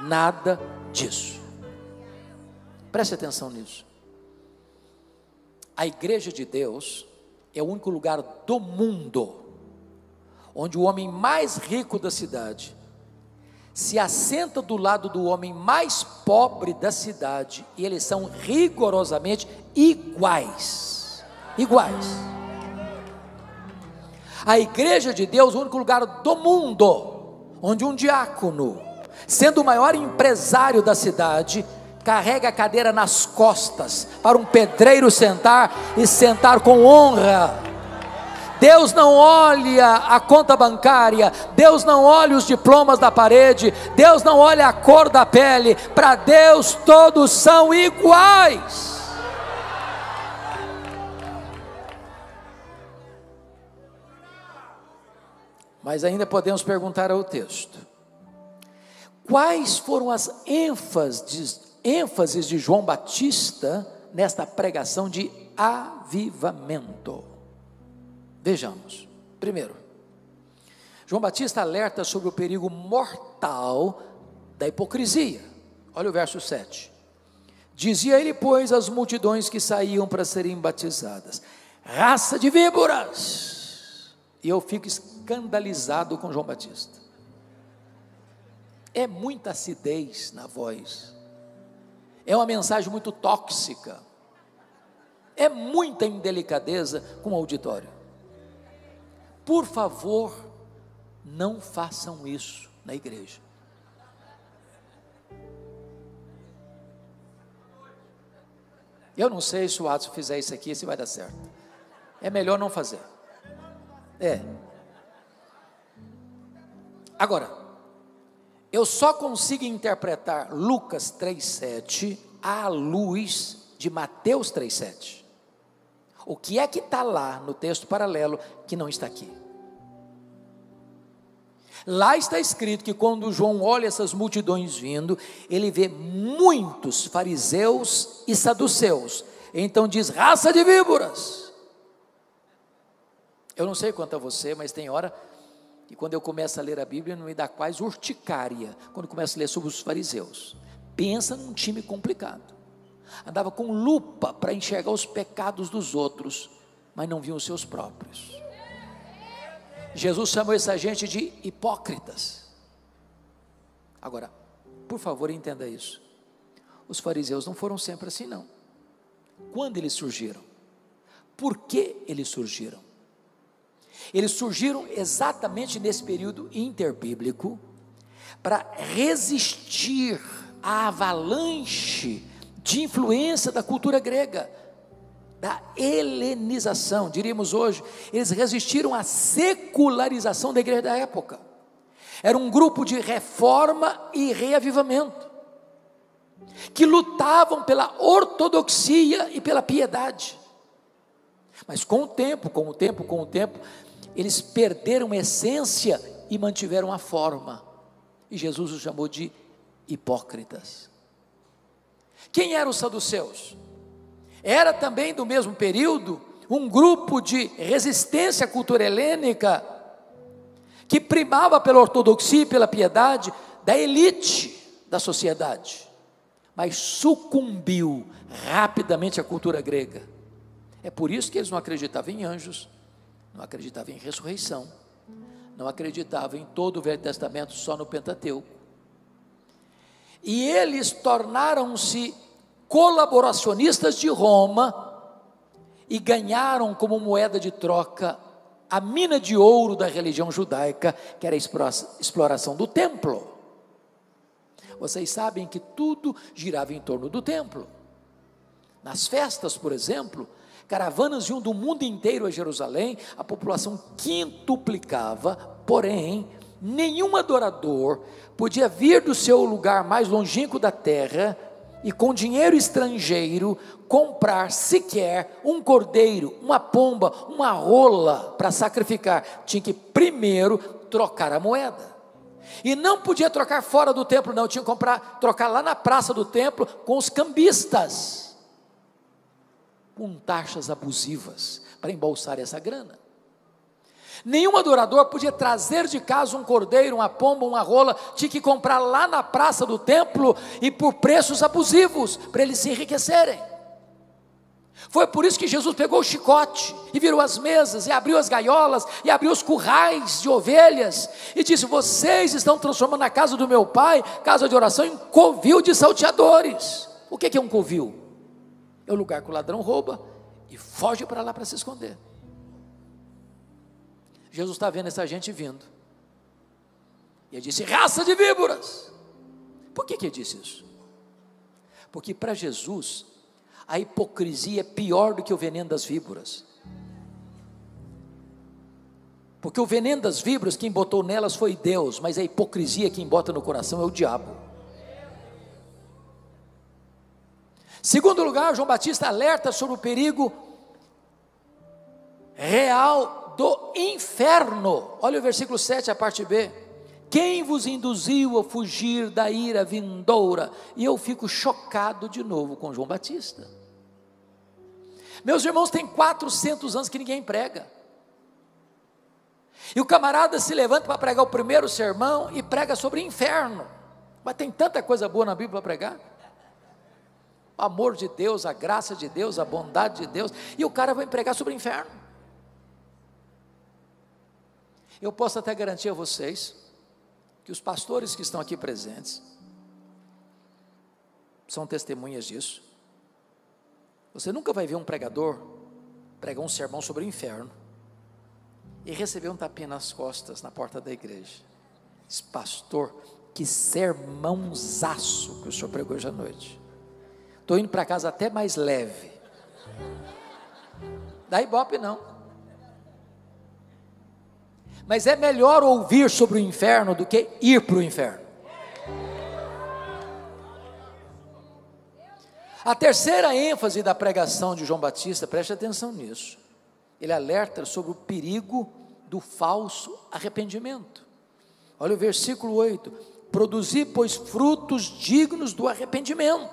nada disso. Preste atenção nisso. A igreja de Deus é o único lugar do mundo onde o homem mais rico da cidade se assenta do lado do homem mais pobre da cidade, e eles são rigorosamente iguais, iguais. A igreja de Deus é o único lugar do mundo onde um diácono, sendo o maior empresário da cidade, carrega a cadeira nas costas para um pedreiro sentar, e sentar com honra. Deus não olha a conta bancária, Deus não olha os diplomas da parede, Deus não olha a cor da pele, para Deus todos são iguais. Mas ainda podemos perguntar ao texto, quais foram as ênfases de João Batista nesta pregação de avivamento? Vejamos. Primeiro, João Batista alerta sobre o perigo mortal da hipocrisia. Olha o verso 7. Dizia ele, pois, às multidões que saíam para serem batizadas: raça de víboras! E eu fico escandalizado com João Batista, é muita acidez na voz, é uma mensagem muito tóxica, é muita indelicadeza com o auditório. Por favor, não façam isso na igreja. Eu não sei se o Adson fizer isso aqui, se vai dar certo, é melhor não fazer. É. Agora, eu só consigo interpretar Lucas 3,7 à luz de Mateus 3,7. O que é que está lá no texto paralelo que não está aqui? Lá está escrito que quando João olha essas multidões vindo, ele vê muitos fariseus e saduceus, então diz: raça de víboras! Eu não sei quanto a você, mas tem hora que quando eu começo a ler a Bíblia, não me dá quase urticária, quando começo a ler sobre os fariseus. Pensa num time complicado, andava com lupa para enxergar os pecados dos outros, mas não viam os seus próprios. Jesus chamou essa gente de hipócritas, Agora, por favor, entenda isso. Os fariseus não foram sempre assim, não. Quando eles surgiram? Por que eles surgiram? Eles surgiram exatamente nesse período interbíblico para resistir à avalanche de influência da cultura grega, da helenização, diríamos hoje. Eles resistiram à secularização da igreja da época. Era um grupo de reforma e reavivamento, que lutavam pela ortodoxia e pela piedade, mas com o tempo, eles perderam a essência e mantiveram a forma, e Jesus os chamou de hipócritas. Quem eram os saduceus? Era também do mesmo período, um grupo de resistência à cultura helênica, que primava pela ortodoxia e pela piedade, da elite da sociedade, mas sucumbiu rapidamente à cultura grega. É por isso que eles não acreditavam em anjos, não acreditavam em ressurreição, não acreditavam em todo o Velho Testamento, só no Pentateuco, e eles tornaram-se colaboracionistas de Roma, e ganharam como moeda de troca a mina de ouro da religião judaica, que era a exploração do templo. Vocês sabem que tudo girava em torno do templo. Nas festas, por exemplo, caravanas iam do mundo inteiro a Jerusalém, a população quintuplicava, porém, nenhum adorador podia vir do seu lugar mais longínquo da terra e com dinheiro estrangeiro comprar sequer um cordeiro, uma pomba, uma rola para sacrificar. Tinha que primeiro trocar a moeda, e não podia trocar fora do templo, não, tinha que trocar lá na praça do templo com os cambistas, com taxas abusivas para embolsar essa grana. Nenhum adorador podia trazer de casa um cordeiro, uma pomba, uma rola, tinha que comprar lá na praça do templo e por preços abusivos, para eles se enriquecerem. Foi por isso que Jesus pegou o chicote e virou as mesas, e abriu as gaiolas, e abriu os currais de ovelhas, e disse: vocês estão transformando a casa do meu pai, casa de oração, em covil de salteadores. O que é um covil? É o lugar que o ladrão rouba e foge para lá para se esconder. Jesus está vendo essa gente vindo, e ele disse: raça de víboras. Por que ele disse isso? Porque para Jesus, a hipocrisia é pior do que o veneno das víboras, porque o veneno das víboras, quem botou nelas foi Deus, mas a hipocrisia, quem bota no coração, é o diabo. Segundo lugar, João Batista alerta sobre o perigo real do inferno. Olha o versículo 7, a parte B: quem vos induziu a fugir da ira vindoura? E eu fico chocado de novo com João Batista. Meus irmãos, tem 400 anos que ninguém prega, e o camarada se levanta para pregar o primeiro sermão, e prega sobre inferno. Mas tem tanta coisa boa na Bíblia para pregar, o amor de Deus, a graça de Deus, a bondade de Deus, e o cara vai pregar sobre inferno. Eu posso até garantir a vocês que os pastores que estão aqui presentes são testemunhas disso. Você nunca vai ver um pregador pregar um sermão sobre o inferno e receber um tapinha nas costas na porta da igreja. Esse pastor, que sermãozaço que o senhor pregou hoje à noite, estou indo para casa até mais leve. Dá ibope não. Mas é melhor ouvir sobre o inferno do que ir para o inferno. A terceira ênfase da pregação de João Batista, preste atenção nisso, ele alerta sobre o perigo do falso arrependimento. Olha o versículo 8: produzi, pois, frutos dignos do arrependimento.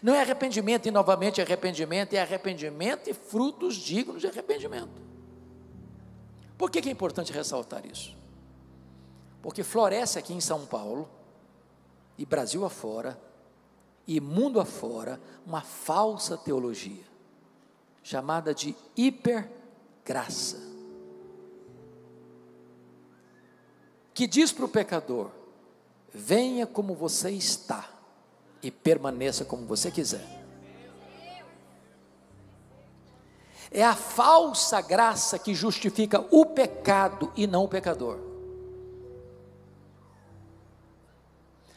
Não é arrependimento e novamente arrependimento, é arrependimento e frutos dignos de arrependimento. Por que é importante ressaltar isso? Porque floresce aqui em São Paulo, e Brasil afora, e mundo afora, uma falsa teologia, chamada de hipergraça, que diz para o pecador: venha como você está e permaneça como você quiser. É a falsa graça que justifica o pecado e não o pecador.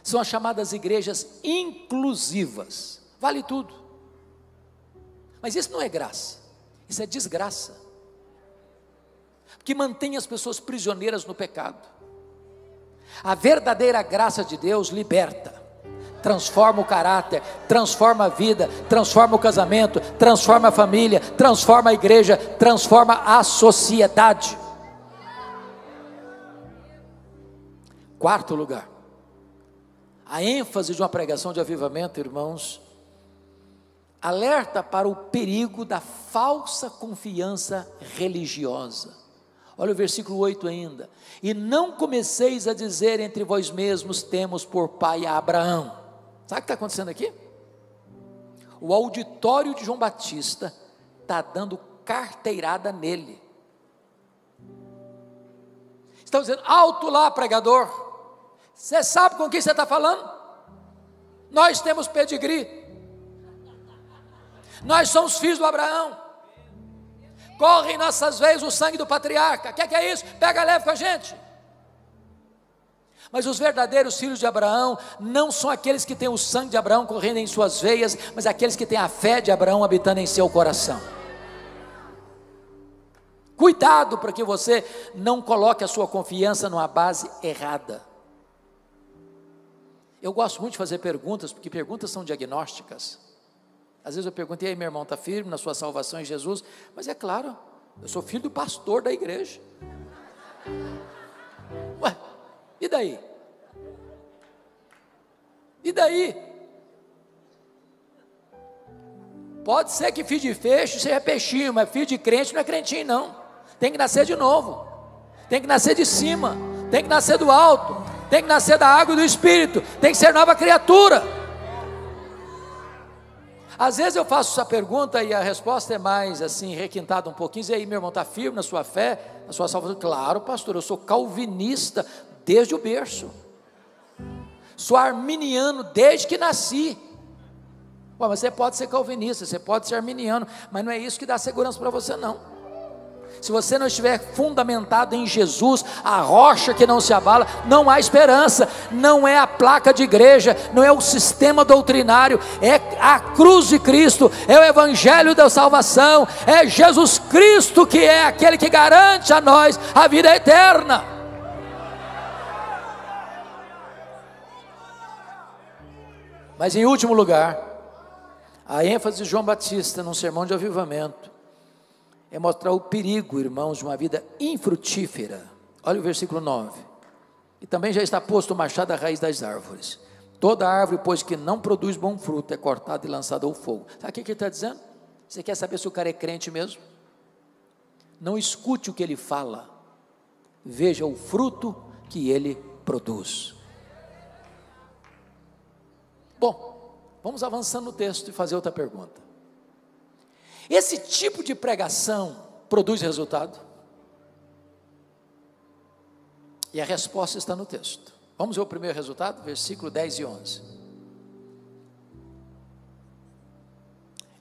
São as chamadas igrejas inclusivas, vale tudo, mas isso não é graça, isso é desgraça, que mantém as pessoas prisioneiras no pecado. A verdadeira graça de Deus liberta, transforma o caráter, transforma a vida, transforma o casamento, transforma a família, transforma a igreja, transforma a sociedade. Quarto lugar, a ênfase de uma pregação de avivamento, irmãos, alerta para o perigo da falsa confiança religiosa. Olha o versículo 8 ainda: e não comeceis a dizer entre vós mesmos, temos por pai a Abraão. Sabe o que está acontecendo aqui? O auditório de João Batista está dando carteirada nele. Estão dizendo: alto lá, pregador, você sabe com quem você está falando? Nós temos pedigree, nós somos filhos do Abraão, corre em nossas veias o sangue do patriarca. O que é isso? Pega leve com a gente. Mas os verdadeiros filhos de Abraão não são aqueles que têm o sangue de Abraão correndo em suas veias, mas aqueles que têm a fé de Abraão habitando em seu coração. Cuidado para que você não coloque a sua confiança numa base errada. Eu gosto muito de fazer perguntas, porque perguntas são diagnósticas. Às vezes eu perguntei: meu irmão, está firme na sua salvação em Jesus? Mas é claro, eu sou filho do pastor da igreja. Ué, e daí? E daí? Pode ser que filho de feixe seja peixinho, mas filho de crente não é crentinho não, tem que nascer de novo, tem que nascer de cima, tem que nascer do alto, tem que nascer da água e do Espírito, tem que ser nova criatura. Às vezes eu faço essa pergunta e a resposta é mais assim, requintada um pouquinho. E aí, meu irmão, está firme na sua fé, na sua salvação? Claro, pastor, eu sou calvinista desde o berço, sou arminiano desde que nasci. Ué, mas você pode ser calvinista, você pode ser arminiano, mas não é isso que dá segurança para você não. Se você não estiver fundamentado em Jesus, a rocha que não se abala, não há esperança. Não é a placa de igreja, não é o sistema doutrinário, é a cruz de Cristo, é o Evangelho da salvação, é Jesus Cristo que é aquele que garante a nós a vida eterna. Mas em último lugar, a ênfase de João Batista num sermão de avivamento é mostrar o perigo, irmãos, de uma vida infrutífera. Olha o versículo 9: e também já está posto o machado à raiz das árvores, toda árvore, pois, que não produz bom fruto, é cortada e lançada ao fogo. Sabe o que ele está dizendo? Você quer saber se o cara é crente mesmo? Não escute o que ele fala, veja o fruto que ele produz. Bom, vamos avançando no texto e fazer outra pergunta: esse tipo de pregação produz resultado? E a resposta está no texto. Vamos ver o primeiro resultado, versículo 10 e 11.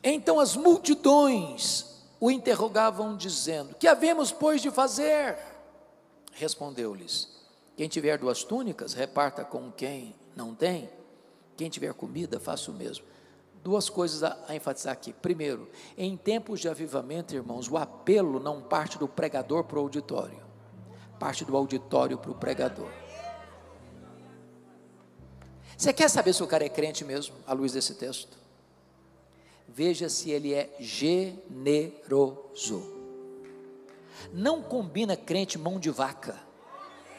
Então as multidões o interrogavam dizendo: que havemos, pois, de fazer? Respondeu-lhes: quem tiver duas túnicas, reparta com quem não tem, quem tiver comida, faça o mesmo. Duas coisas a enfatizar aqui. Primeiro, em tempos de avivamento, irmãos, o apelo não parte do pregador para o auditório, parte do auditório para o pregador. Você quer saber se o cara é crente mesmo, à luz desse texto? Veja se ele é generoso. Não combina crente mão de vaca,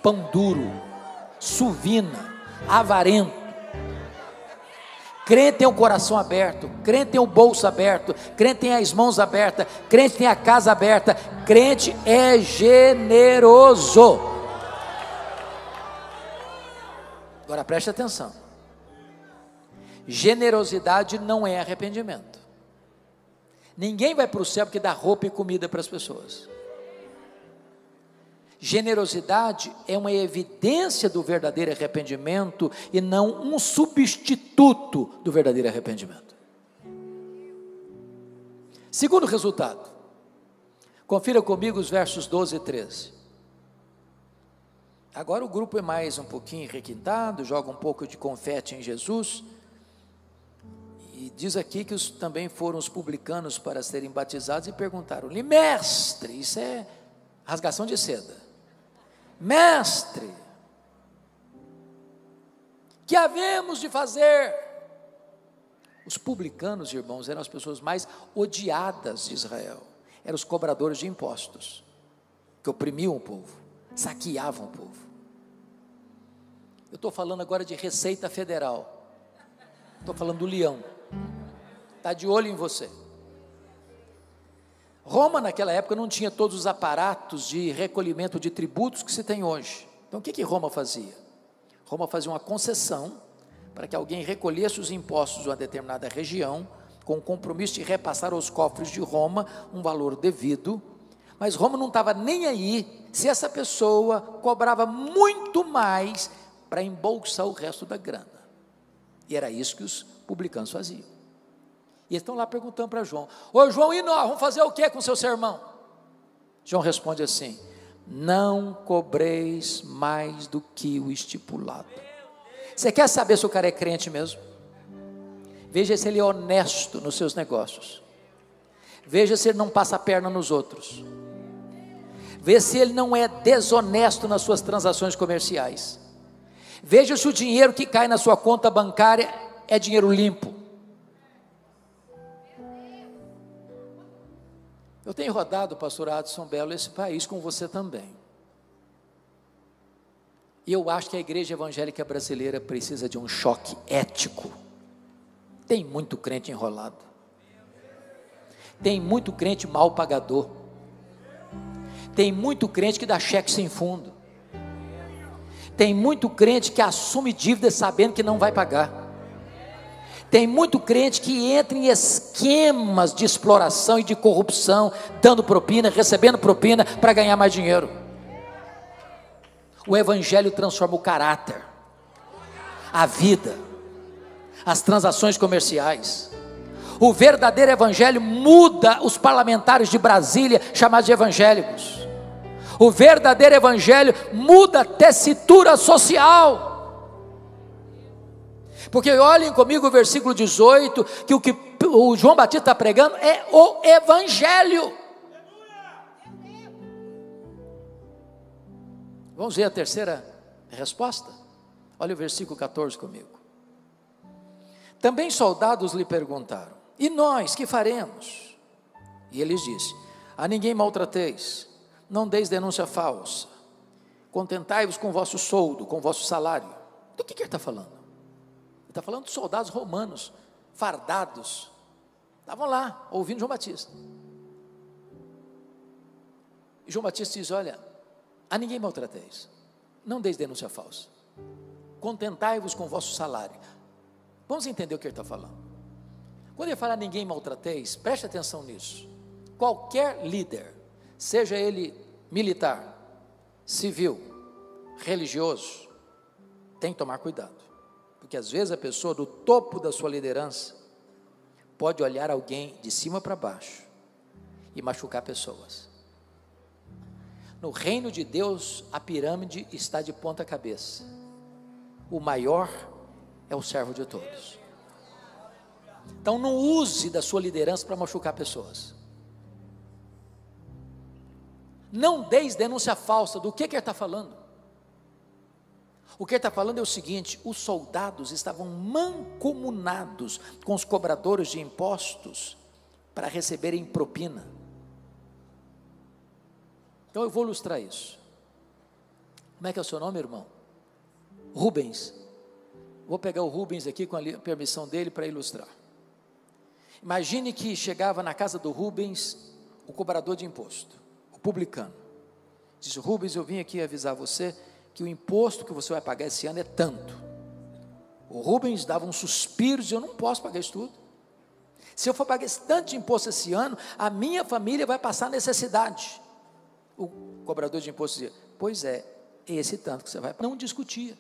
pão duro, suvina, avarento. Crente tem o coração aberto, crente tem o bolso aberto, crente tem as mãos abertas, crente tem a casa aberta, crente é generoso. Agora preste atenção: generosidade não é arrependimento. Ninguém vai para o céu porque dá roupa e comida para as pessoas. Generosidade é uma evidência do verdadeiro arrependimento e não um substituto do verdadeiro arrependimento. Segundo resultado, confira comigo os versos 12 e 13. Agora o grupo é mais um pouquinho requintado, joga um pouco de confete em Jesus, e diz aqui que também foram os publicanos para serem batizados e perguntaram-lhe: mestre, isso é rasgação de seda, mestre, que havemos de fazer? Os publicanos, irmãos, eram as pessoas mais odiadas de Israel, eram os cobradores de impostos, que oprimiam o povo, saqueavam o povo. Eu estou falando agora de Receita Federal, estou falando do leão, está de olho em você. Roma naquela época não tinha todos os aparatos de recolhimento de tributos que se tem hoje. Então o que Roma fazia? Roma fazia uma concessão para que alguém recolhesse os impostos de uma determinada região, com o compromisso de repassar aos cofres de Roma um valor devido, mas Roma não estava nem aí se essa pessoa cobrava muito mais para embolsar o resto da grana. E era isso que os publicanos faziam. E eles estão lá perguntando para João: ô João, e nós vamos fazer o que com o seu sermão? João responde assim: não cobreis mais do que o estipulado. Você quer saber se o cara é crente mesmo? Veja se ele é honesto nos seus negócios. Veja se ele não passa a perna nos outros. Veja se ele não é desonesto nas suas transações comerciais. Veja se o dinheiro que cai na sua conta bancária é dinheiro limpo. Eu tenho rodado, pastor Adson Belo, esse país com você também. E eu acho que a igreja evangélica brasileira precisa de um choque ético. Tem muito crente enrolado. Tem muito crente mal pagador. Tem muito crente que dá cheque sem fundo. Tem muito crente que assume dívida sabendo que não vai pagar. Tem muito crente que entra em esquemas de exploração e de corrupção, dando propina, recebendo propina para ganhar mais dinheiro. O Evangelho transforma o caráter, a vida, as transações comerciais. O verdadeiro Evangelho muda os parlamentares de Brasília, chamados de evangélicos. O verdadeiro Evangelho muda a tessitura social. Porque olhem comigo o versículo 18, que o que o João Batista está pregando é o Evangelho. Vamos ver a terceira resposta? Olha o versículo 14 comigo. Também soldados lhe perguntaram: e nós, que faremos? E ele disse: a ninguém maltrateis, não deis denúncia falsa, contentai-vos com o vosso soldo, com o vosso salário. Do que ele está falando? Está falando de soldados romanos, fardados, estavam lá, ouvindo João Batista, e João Batista diz: olha, a ninguém maltrateis, não deis denúncia falsa, contentai-vos com o vosso salário. Vamos entender o que ele está falando. Quando ele fala a ninguém maltrateis, preste atenção nisso. Qualquer líder, seja ele militar, civil, religioso, tem que tomar cuidado, porque às vezes a pessoa do topo da sua liderança pode olhar alguém de cima para baixo e machucar pessoas. No reino de Deus, a pirâmide está de ponta cabeça. O maior é o servo de todos. Então não use da sua liderança para machucar pessoas. Não deis denúncia falsa. Do que ele está falando? O que ele está falando é o seguinte: os soldados estavam mancomunados com os cobradores de impostos para receberem propina. Então eu vou ilustrar isso. Como é que é o seu nome, irmão? Rubens. Vou pegar o Rubens aqui com a permissão dele para ilustrar. Imagine que chegava na casa do Rubens o cobrador de imposto, o publicano. Diz: Rubens, eu vim aqui avisar você que o imposto que você vai pagar esse ano é tanto. O Rubens dava um suspiro e dizia: eu não posso pagar isso tudo. Se eu for pagar esse tanto de imposto esse ano, a minha família vai passar necessidade. O cobrador de imposto dizia: Pois é, esse tanto que você vai pagar. Não discutia.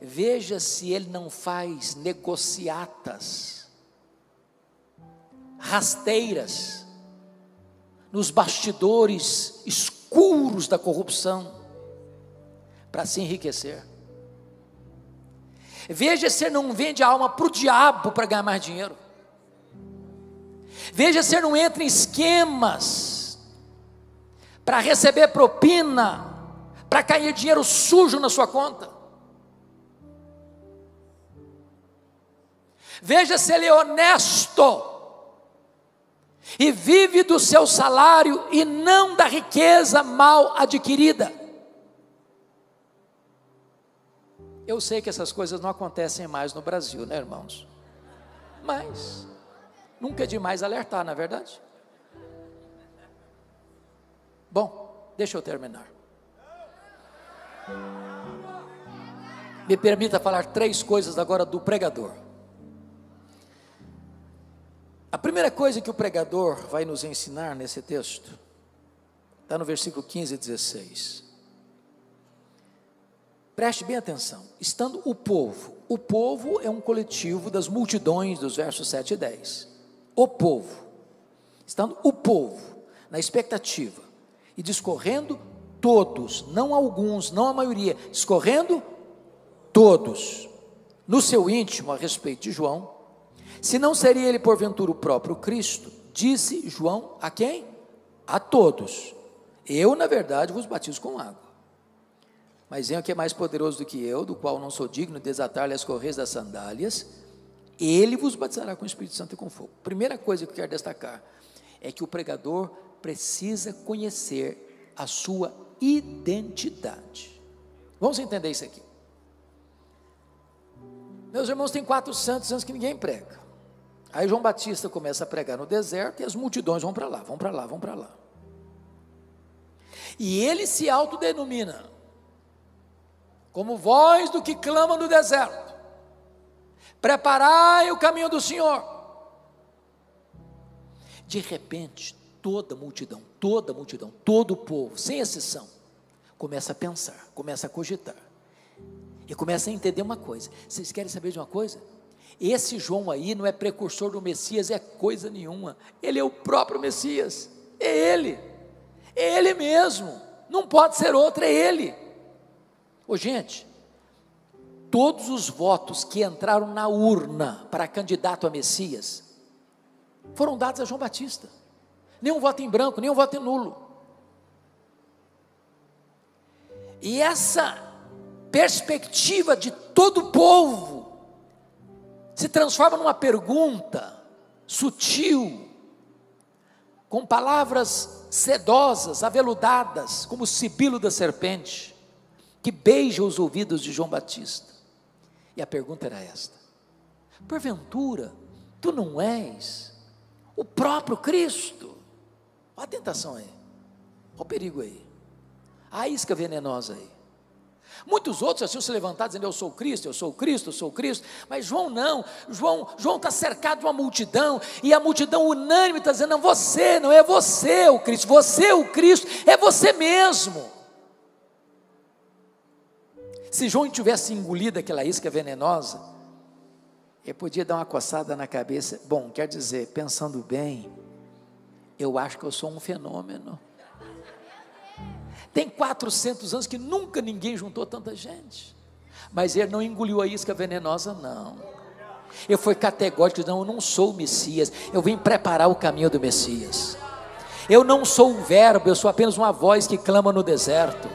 Veja se ele não faz negociatas rasteiras nos bastidores escuros da corrupção para se enriquecer. Veja se ele não vende a alma para o diabo para ganhar mais dinheiro. Veja se ele não entra em esquemas para receber propina, para cair dinheiro sujo na sua conta. Veja se ele é honesto e vive do seu salário e não da riqueza mal adquirida. Eu sei que essas coisas não acontecem mais no Brasil, né, irmãos? Mas nunca é demais alertar, não é verdade? Bom, deixa eu terminar. Me permita falar 3 coisas agora do pregador. A primeira coisa que o pregador vai nos ensinar nesse texto, está no versículo 15 e 16, preste bem atenção, estando o povo é um coletivo das multidões dos versos 7 e 10, o povo, estando o povo na expectativa, e discorrendo todos, não alguns, não a maioria, discorrendo todos, no seu íntimo a respeito de João, se não seria ele porventura o próprio Cristo, disse João a quem? A todos, eu na verdade vos batizo com água, mas venho que é mais poderoso do que eu, do qual não sou digno de desatar-lhe as correias das sandálias, ele vos batizará com o Espírito Santo e com fogo. Primeira coisa que eu quero destacar, é que o pregador precisa conhecer a sua identidade. Vamos entender isso aqui. Meus irmãos, tem 400 anos que ninguém prega. Aí João Batista começa a pregar no deserto e as multidões vão para lá, vão para lá, vão para lá. E ele se autodenomina como voz do que clama no deserto. Preparai o caminho do Senhor. De repente, toda multidão, todo o povo, sem exceção, começa a pensar, começa a cogitar. E começa a entender uma coisa, vocês querem saber de uma coisa? Esse João aí não é precursor do Messias, é coisa nenhuma, ele é o próprio Messias, é ele mesmo, não pode ser outro, é ele. Ô gente, todos os votos que entraram na urna para candidato a Messias, foram dados a João Batista, nenhum voto em branco, nenhum voto em nulo, e essa perspectiva de todo o povo, se transforma numa pergunta sutil, com palavras sedosas, aveludadas, como o sibilo da serpente, que beija os ouvidos de João Batista, e a pergunta era esta, porventura, tu não és o próprio Cristo? Olha a tentação aí, olha o perigo aí, a isca venenosa aí. Muitos outros assim se levantaram dizendo, eu sou Cristo, eu sou Cristo, eu sou Cristo, mas João não, João está cercado de uma multidão, e a multidão unânime está dizendo, não, você, não é você o Cristo, você o Cristo, é você mesmo. Se João tivesse engolido aquela isca venenosa, ele podia dar uma coçada na cabeça, bom, quer dizer, pensando bem, eu acho que eu sou um fenômeno. Tem 400 anos que nunca ninguém juntou tanta gente, mas ele não engoliu a isca venenosa não, ele foi categórico, não, eu não sou o Messias, eu vim preparar o caminho do Messias, eu não sou o verbo, eu sou apenas uma voz que clama no deserto,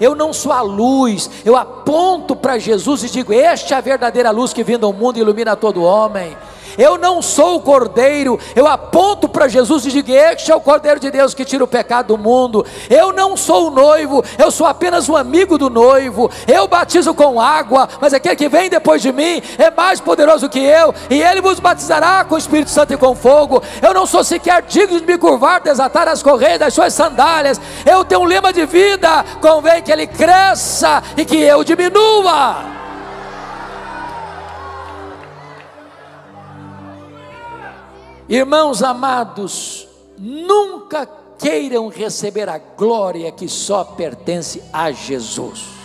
eu não sou a luz, eu aponto para Jesus e digo, esta é a verdadeira luz que vindo ao mundo e ilumina todo homem, eu não sou o cordeiro, eu aponto para Jesus e digo, este é o cordeiro de Deus que tira o pecado do mundo, eu não sou o noivo, eu sou apenas um amigo do noivo, eu batizo com água, mas aquele que vem depois de mim, é mais poderoso que eu, e ele vos batizará com o Espírito Santo e com fogo, eu não sou sequer digno de me curvar, desatar as correias das suas sandálias, eu tenho um lema de vida, convém que ele cresça e que eu diminua. Irmãos amados, nunca queiram receber a glória que só pertence a Jesus.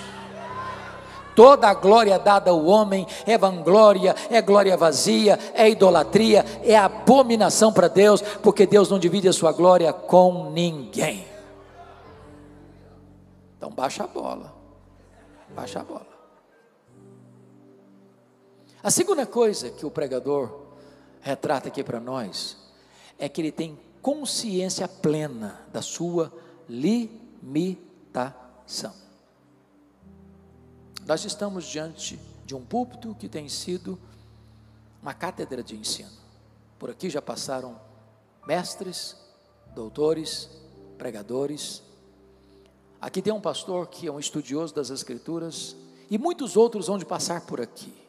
Toda a glória dada ao homem é vanglória, é glória vazia, é idolatria, é abominação para Deus, porque Deus não divide a sua glória com ninguém. Então baixa a bola, baixa a bola. A segunda coisa que o pregador retrata aqui para nós, é que ele tem consciência plena da sua limitação. Nós estamos diante de um púlpito que tem sido uma cátedra de ensino. Por aqui já passaram mestres, doutores, pregadores. Aqui tem um pastor que é um estudioso das Escrituras e muitos outros vão de passar por aqui.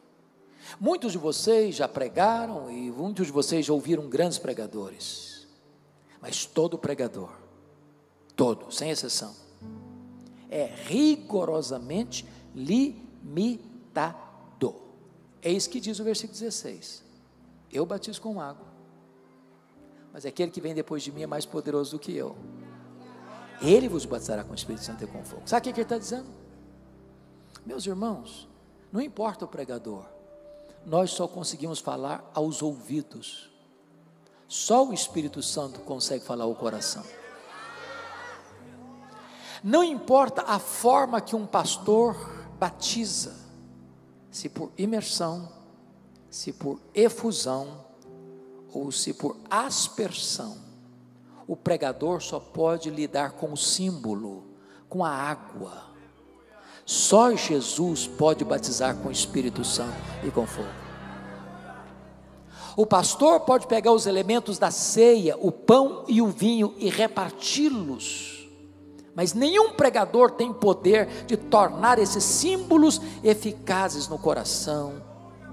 Muitos de vocês já pregaram e muitos de vocês já ouviram grandes pregadores. Mas todo pregador, todo, sem exceção, é rigorosamente limitado. Eis que diz o versículo 16: eu batizo com água, mas aquele que vem depois de mim é mais poderoso do que eu, ele vos batizará com o Espírito Santo e com fogo. Sabe o que ele está dizendo? Meus irmãos, não importa o pregador, nós só conseguimos falar aos ouvidos, só o Espírito Santo consegue falar ao coração. Não importa a forma que um pastor batiza, se por imersão, se por efusão, ou se por aspersão, o pregador só pode lidar com o símbolo, com a água. Só Jesus pode batizar com o Espírito Santo e com fogo. O pastor pode pegar os elementos da ceia, o pão e o vinho, e reparti-los, mas nenhum pregador tem poder de tornar esses símbolos eficazes no coração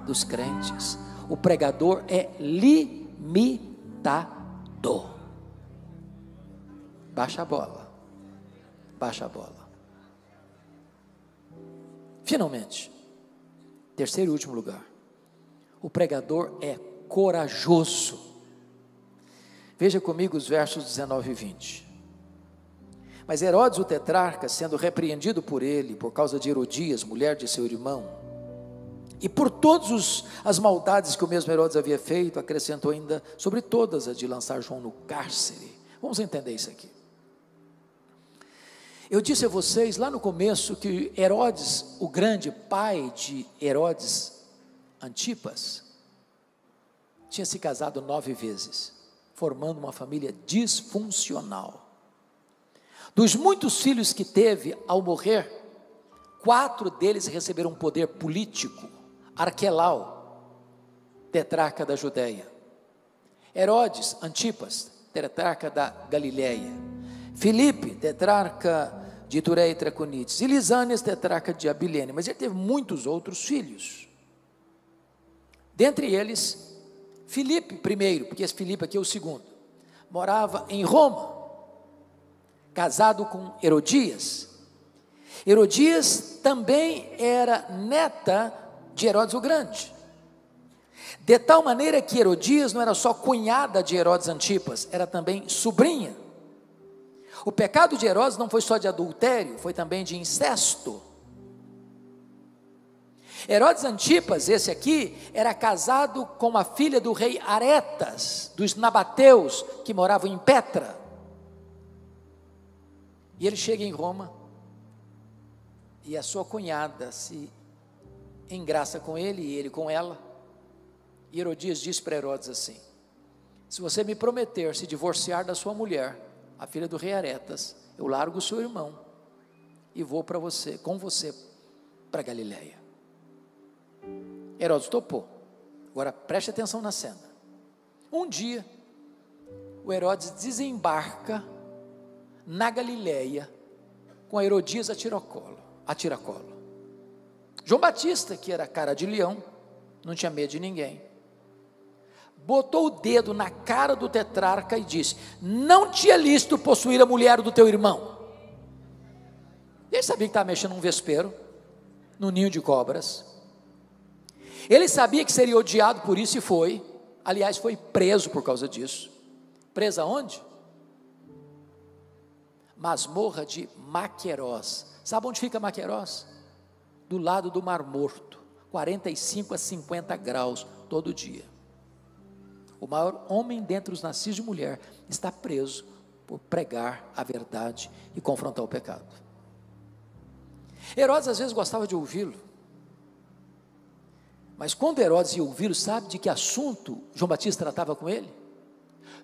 dos crentes. O pregador é limitado. Baixa a bola, baixa a bola. Finalmente, terceiro e último lugar, o pregador é corajoso. Veja comigo os versos 19 e 20. Mas Herodes o tetrarca, sendo repreendido por ele, por causa de Herodias, mulher de seu irmão, e por todas as maldades que o mesmo Herodes havia feito, acrescentou ainda sobre todas a de lançar João no cárcere. Vamos entender isso aqui. Eu disse a vocês lá no começo que Herodes o Grande, pai de Herodes Antipas, tinha se casado 9 vezes, formando uma família disfuncional. Dos muitos filhos que teve ao morrer, 4 deles receberam um poder político. Arquelau, tetrarca da Judéia; Herodes Antipas, tetrarca da Galiléia; Filipe, tetrarca de Itureia e Traconites; e Lisânias, tetrarca de Abilene. Mas ele teve muitos outros filhos, dentre eles Filipe primeiro, porque esse Filipe aqui é o segundo, morava em Roma, casado com Herodias. Herodias também era neta de Herodes o Grande, de tal maneira que Herodias não era só cunhada de Herodes Antipas, era também sobrinha. O pecado de Herodes não foi só de adultério, foi também de incesto. Herodes Antipas, esse aqui, era casado com a filha do rei Aretas, dos nabateus, que moravam em Petra. E ele chega em Roma, e a sua cunhada se engraça com ele, e ele com ela. E Herodias diz para Herodes assim: se você me prometer se divorciar da sua mulher, a filha do rei Aretas, eu largo o seu irmão, e vou para você, com você, para Galiléia. Herodes topou. Agora preste atenção na cena. Um dia, o Herodes desembarca na Galiléia com a Herodias a tiracolo. João Batista, que era cara de leão, não tinha medo de ninguém, botou o dedo na cara do tetrarca e disse: não te é lícito possuir a mulher do teu irmão. Ele sabia que estava mexendo num vespeiro, num ninho de cobras. Ele sabia que seria odiado por isso, e foi, aliás, foi preso por causa disso. Preso aonde? masmorra de Maquerós. Sabe onde fica Maquerós? Do lado do Mar Morto, 45 a 50 graus todo dia. O maior homem dentre os nascidos de mulher está preso por pregar a verdade e confrontar o pecado. Herodes às vezes gostava de ouvi-lo, mas quando Herodes ia ouvi-lo, sabe de que assunto João Batista tratava com ele?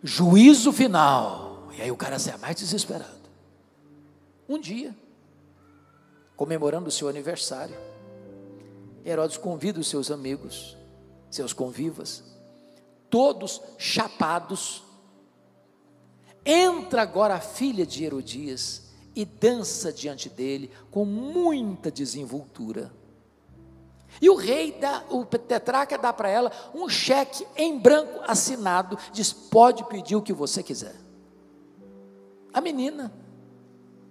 Juízo final. E aí o cara saia mais desesperado. Um dia, comemorando o seu aniversário, Herodes convida os seus amigos, seus convivas, todos chapados. Entra agora a filha de Herodias e dança diante dele com muita desenvoltura. E o rei, o tetraca dá para ela um cheque em branco assinado, diz: pode pedir o que você quiser. A menina,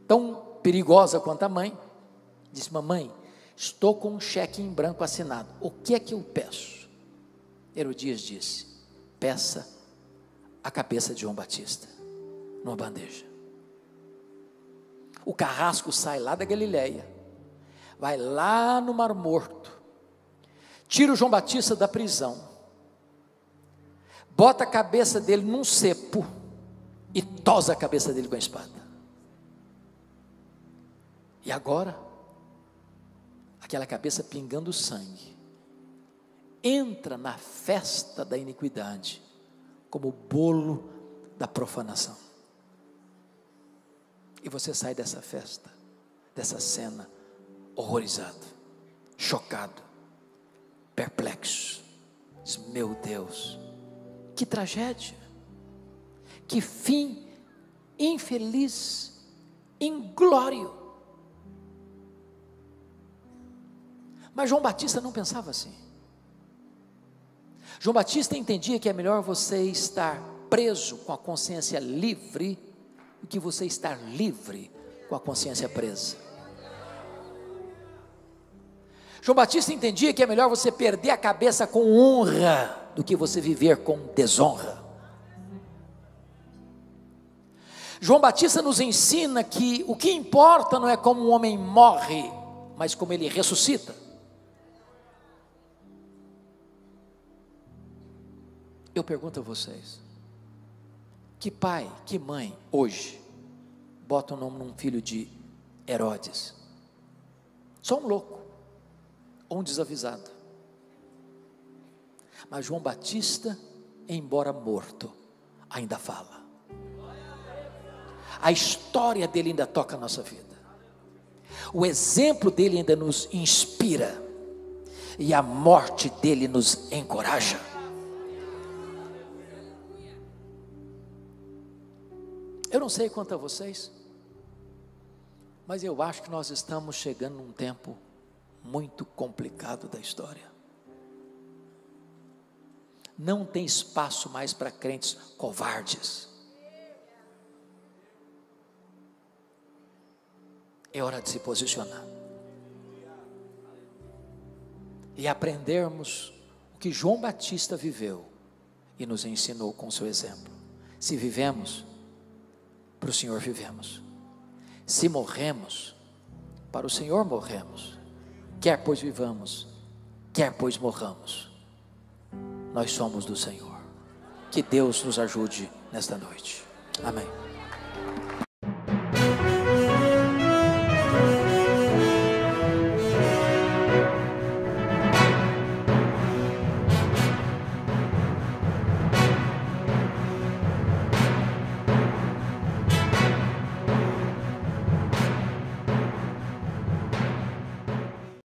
tão perigosa quanto a mãe, disse: mamãe, estou com um cheque em branco assinado, o que é que eu peço? Herodias disse: peça a cabeça de João Batista, numa bandeja. O carrasco sai lá da Galiléia, vai lá no Mar Morto, tira o João Batista da prisão, bota a cabeça dele num cepo e tosa a cabeça dele com a espada. E agora, aquela cabeça pingando sangue, entra na festa da iniquidade, como o bolo da profanação. E você sai dessa festa, dessa cena, horrorizado, chocado, perplexo. Diz: meu Deus, que tragédia, que fim infeliz, inglório. Mas João Batista não pensava assim. João Batista entendia que é melhor você estar preso com a consciência livre do que você estar livre com a consciência presa. João Batista entendia que é melhor você perder a cabeça com honra do que você viver com desonra. João Batista nos ensina que o que importa não é como um homem morre, mas como ele ressuscita. Eu pergunto a vocês, que pai, que mãe hoje bota o nome num filho de Herodes? Só um louco ou um desavisado. Mas João Batista, embora morto, ainda fala. A história dele ainda toca a nossa vida. O exemplo dele ainda nos inspira. E a morte dele nos encoraja. Eu não sei quanto a vocês, mas eu acho que nós estamos chegando num tempo muito complicado da história. Não tem espaço mais para crentes covardes. É hora de se posicionar e aprendermos o que João Batista viveu e nos ensinou com seu exemplo. Se vivemos, para o Senhor vivemos. Se morremos, para o Senhor morremos. Quer pois vivamos, quer pois morramos, nós somos do Senhor. Que Deus nos ajude nesta noite. Amém.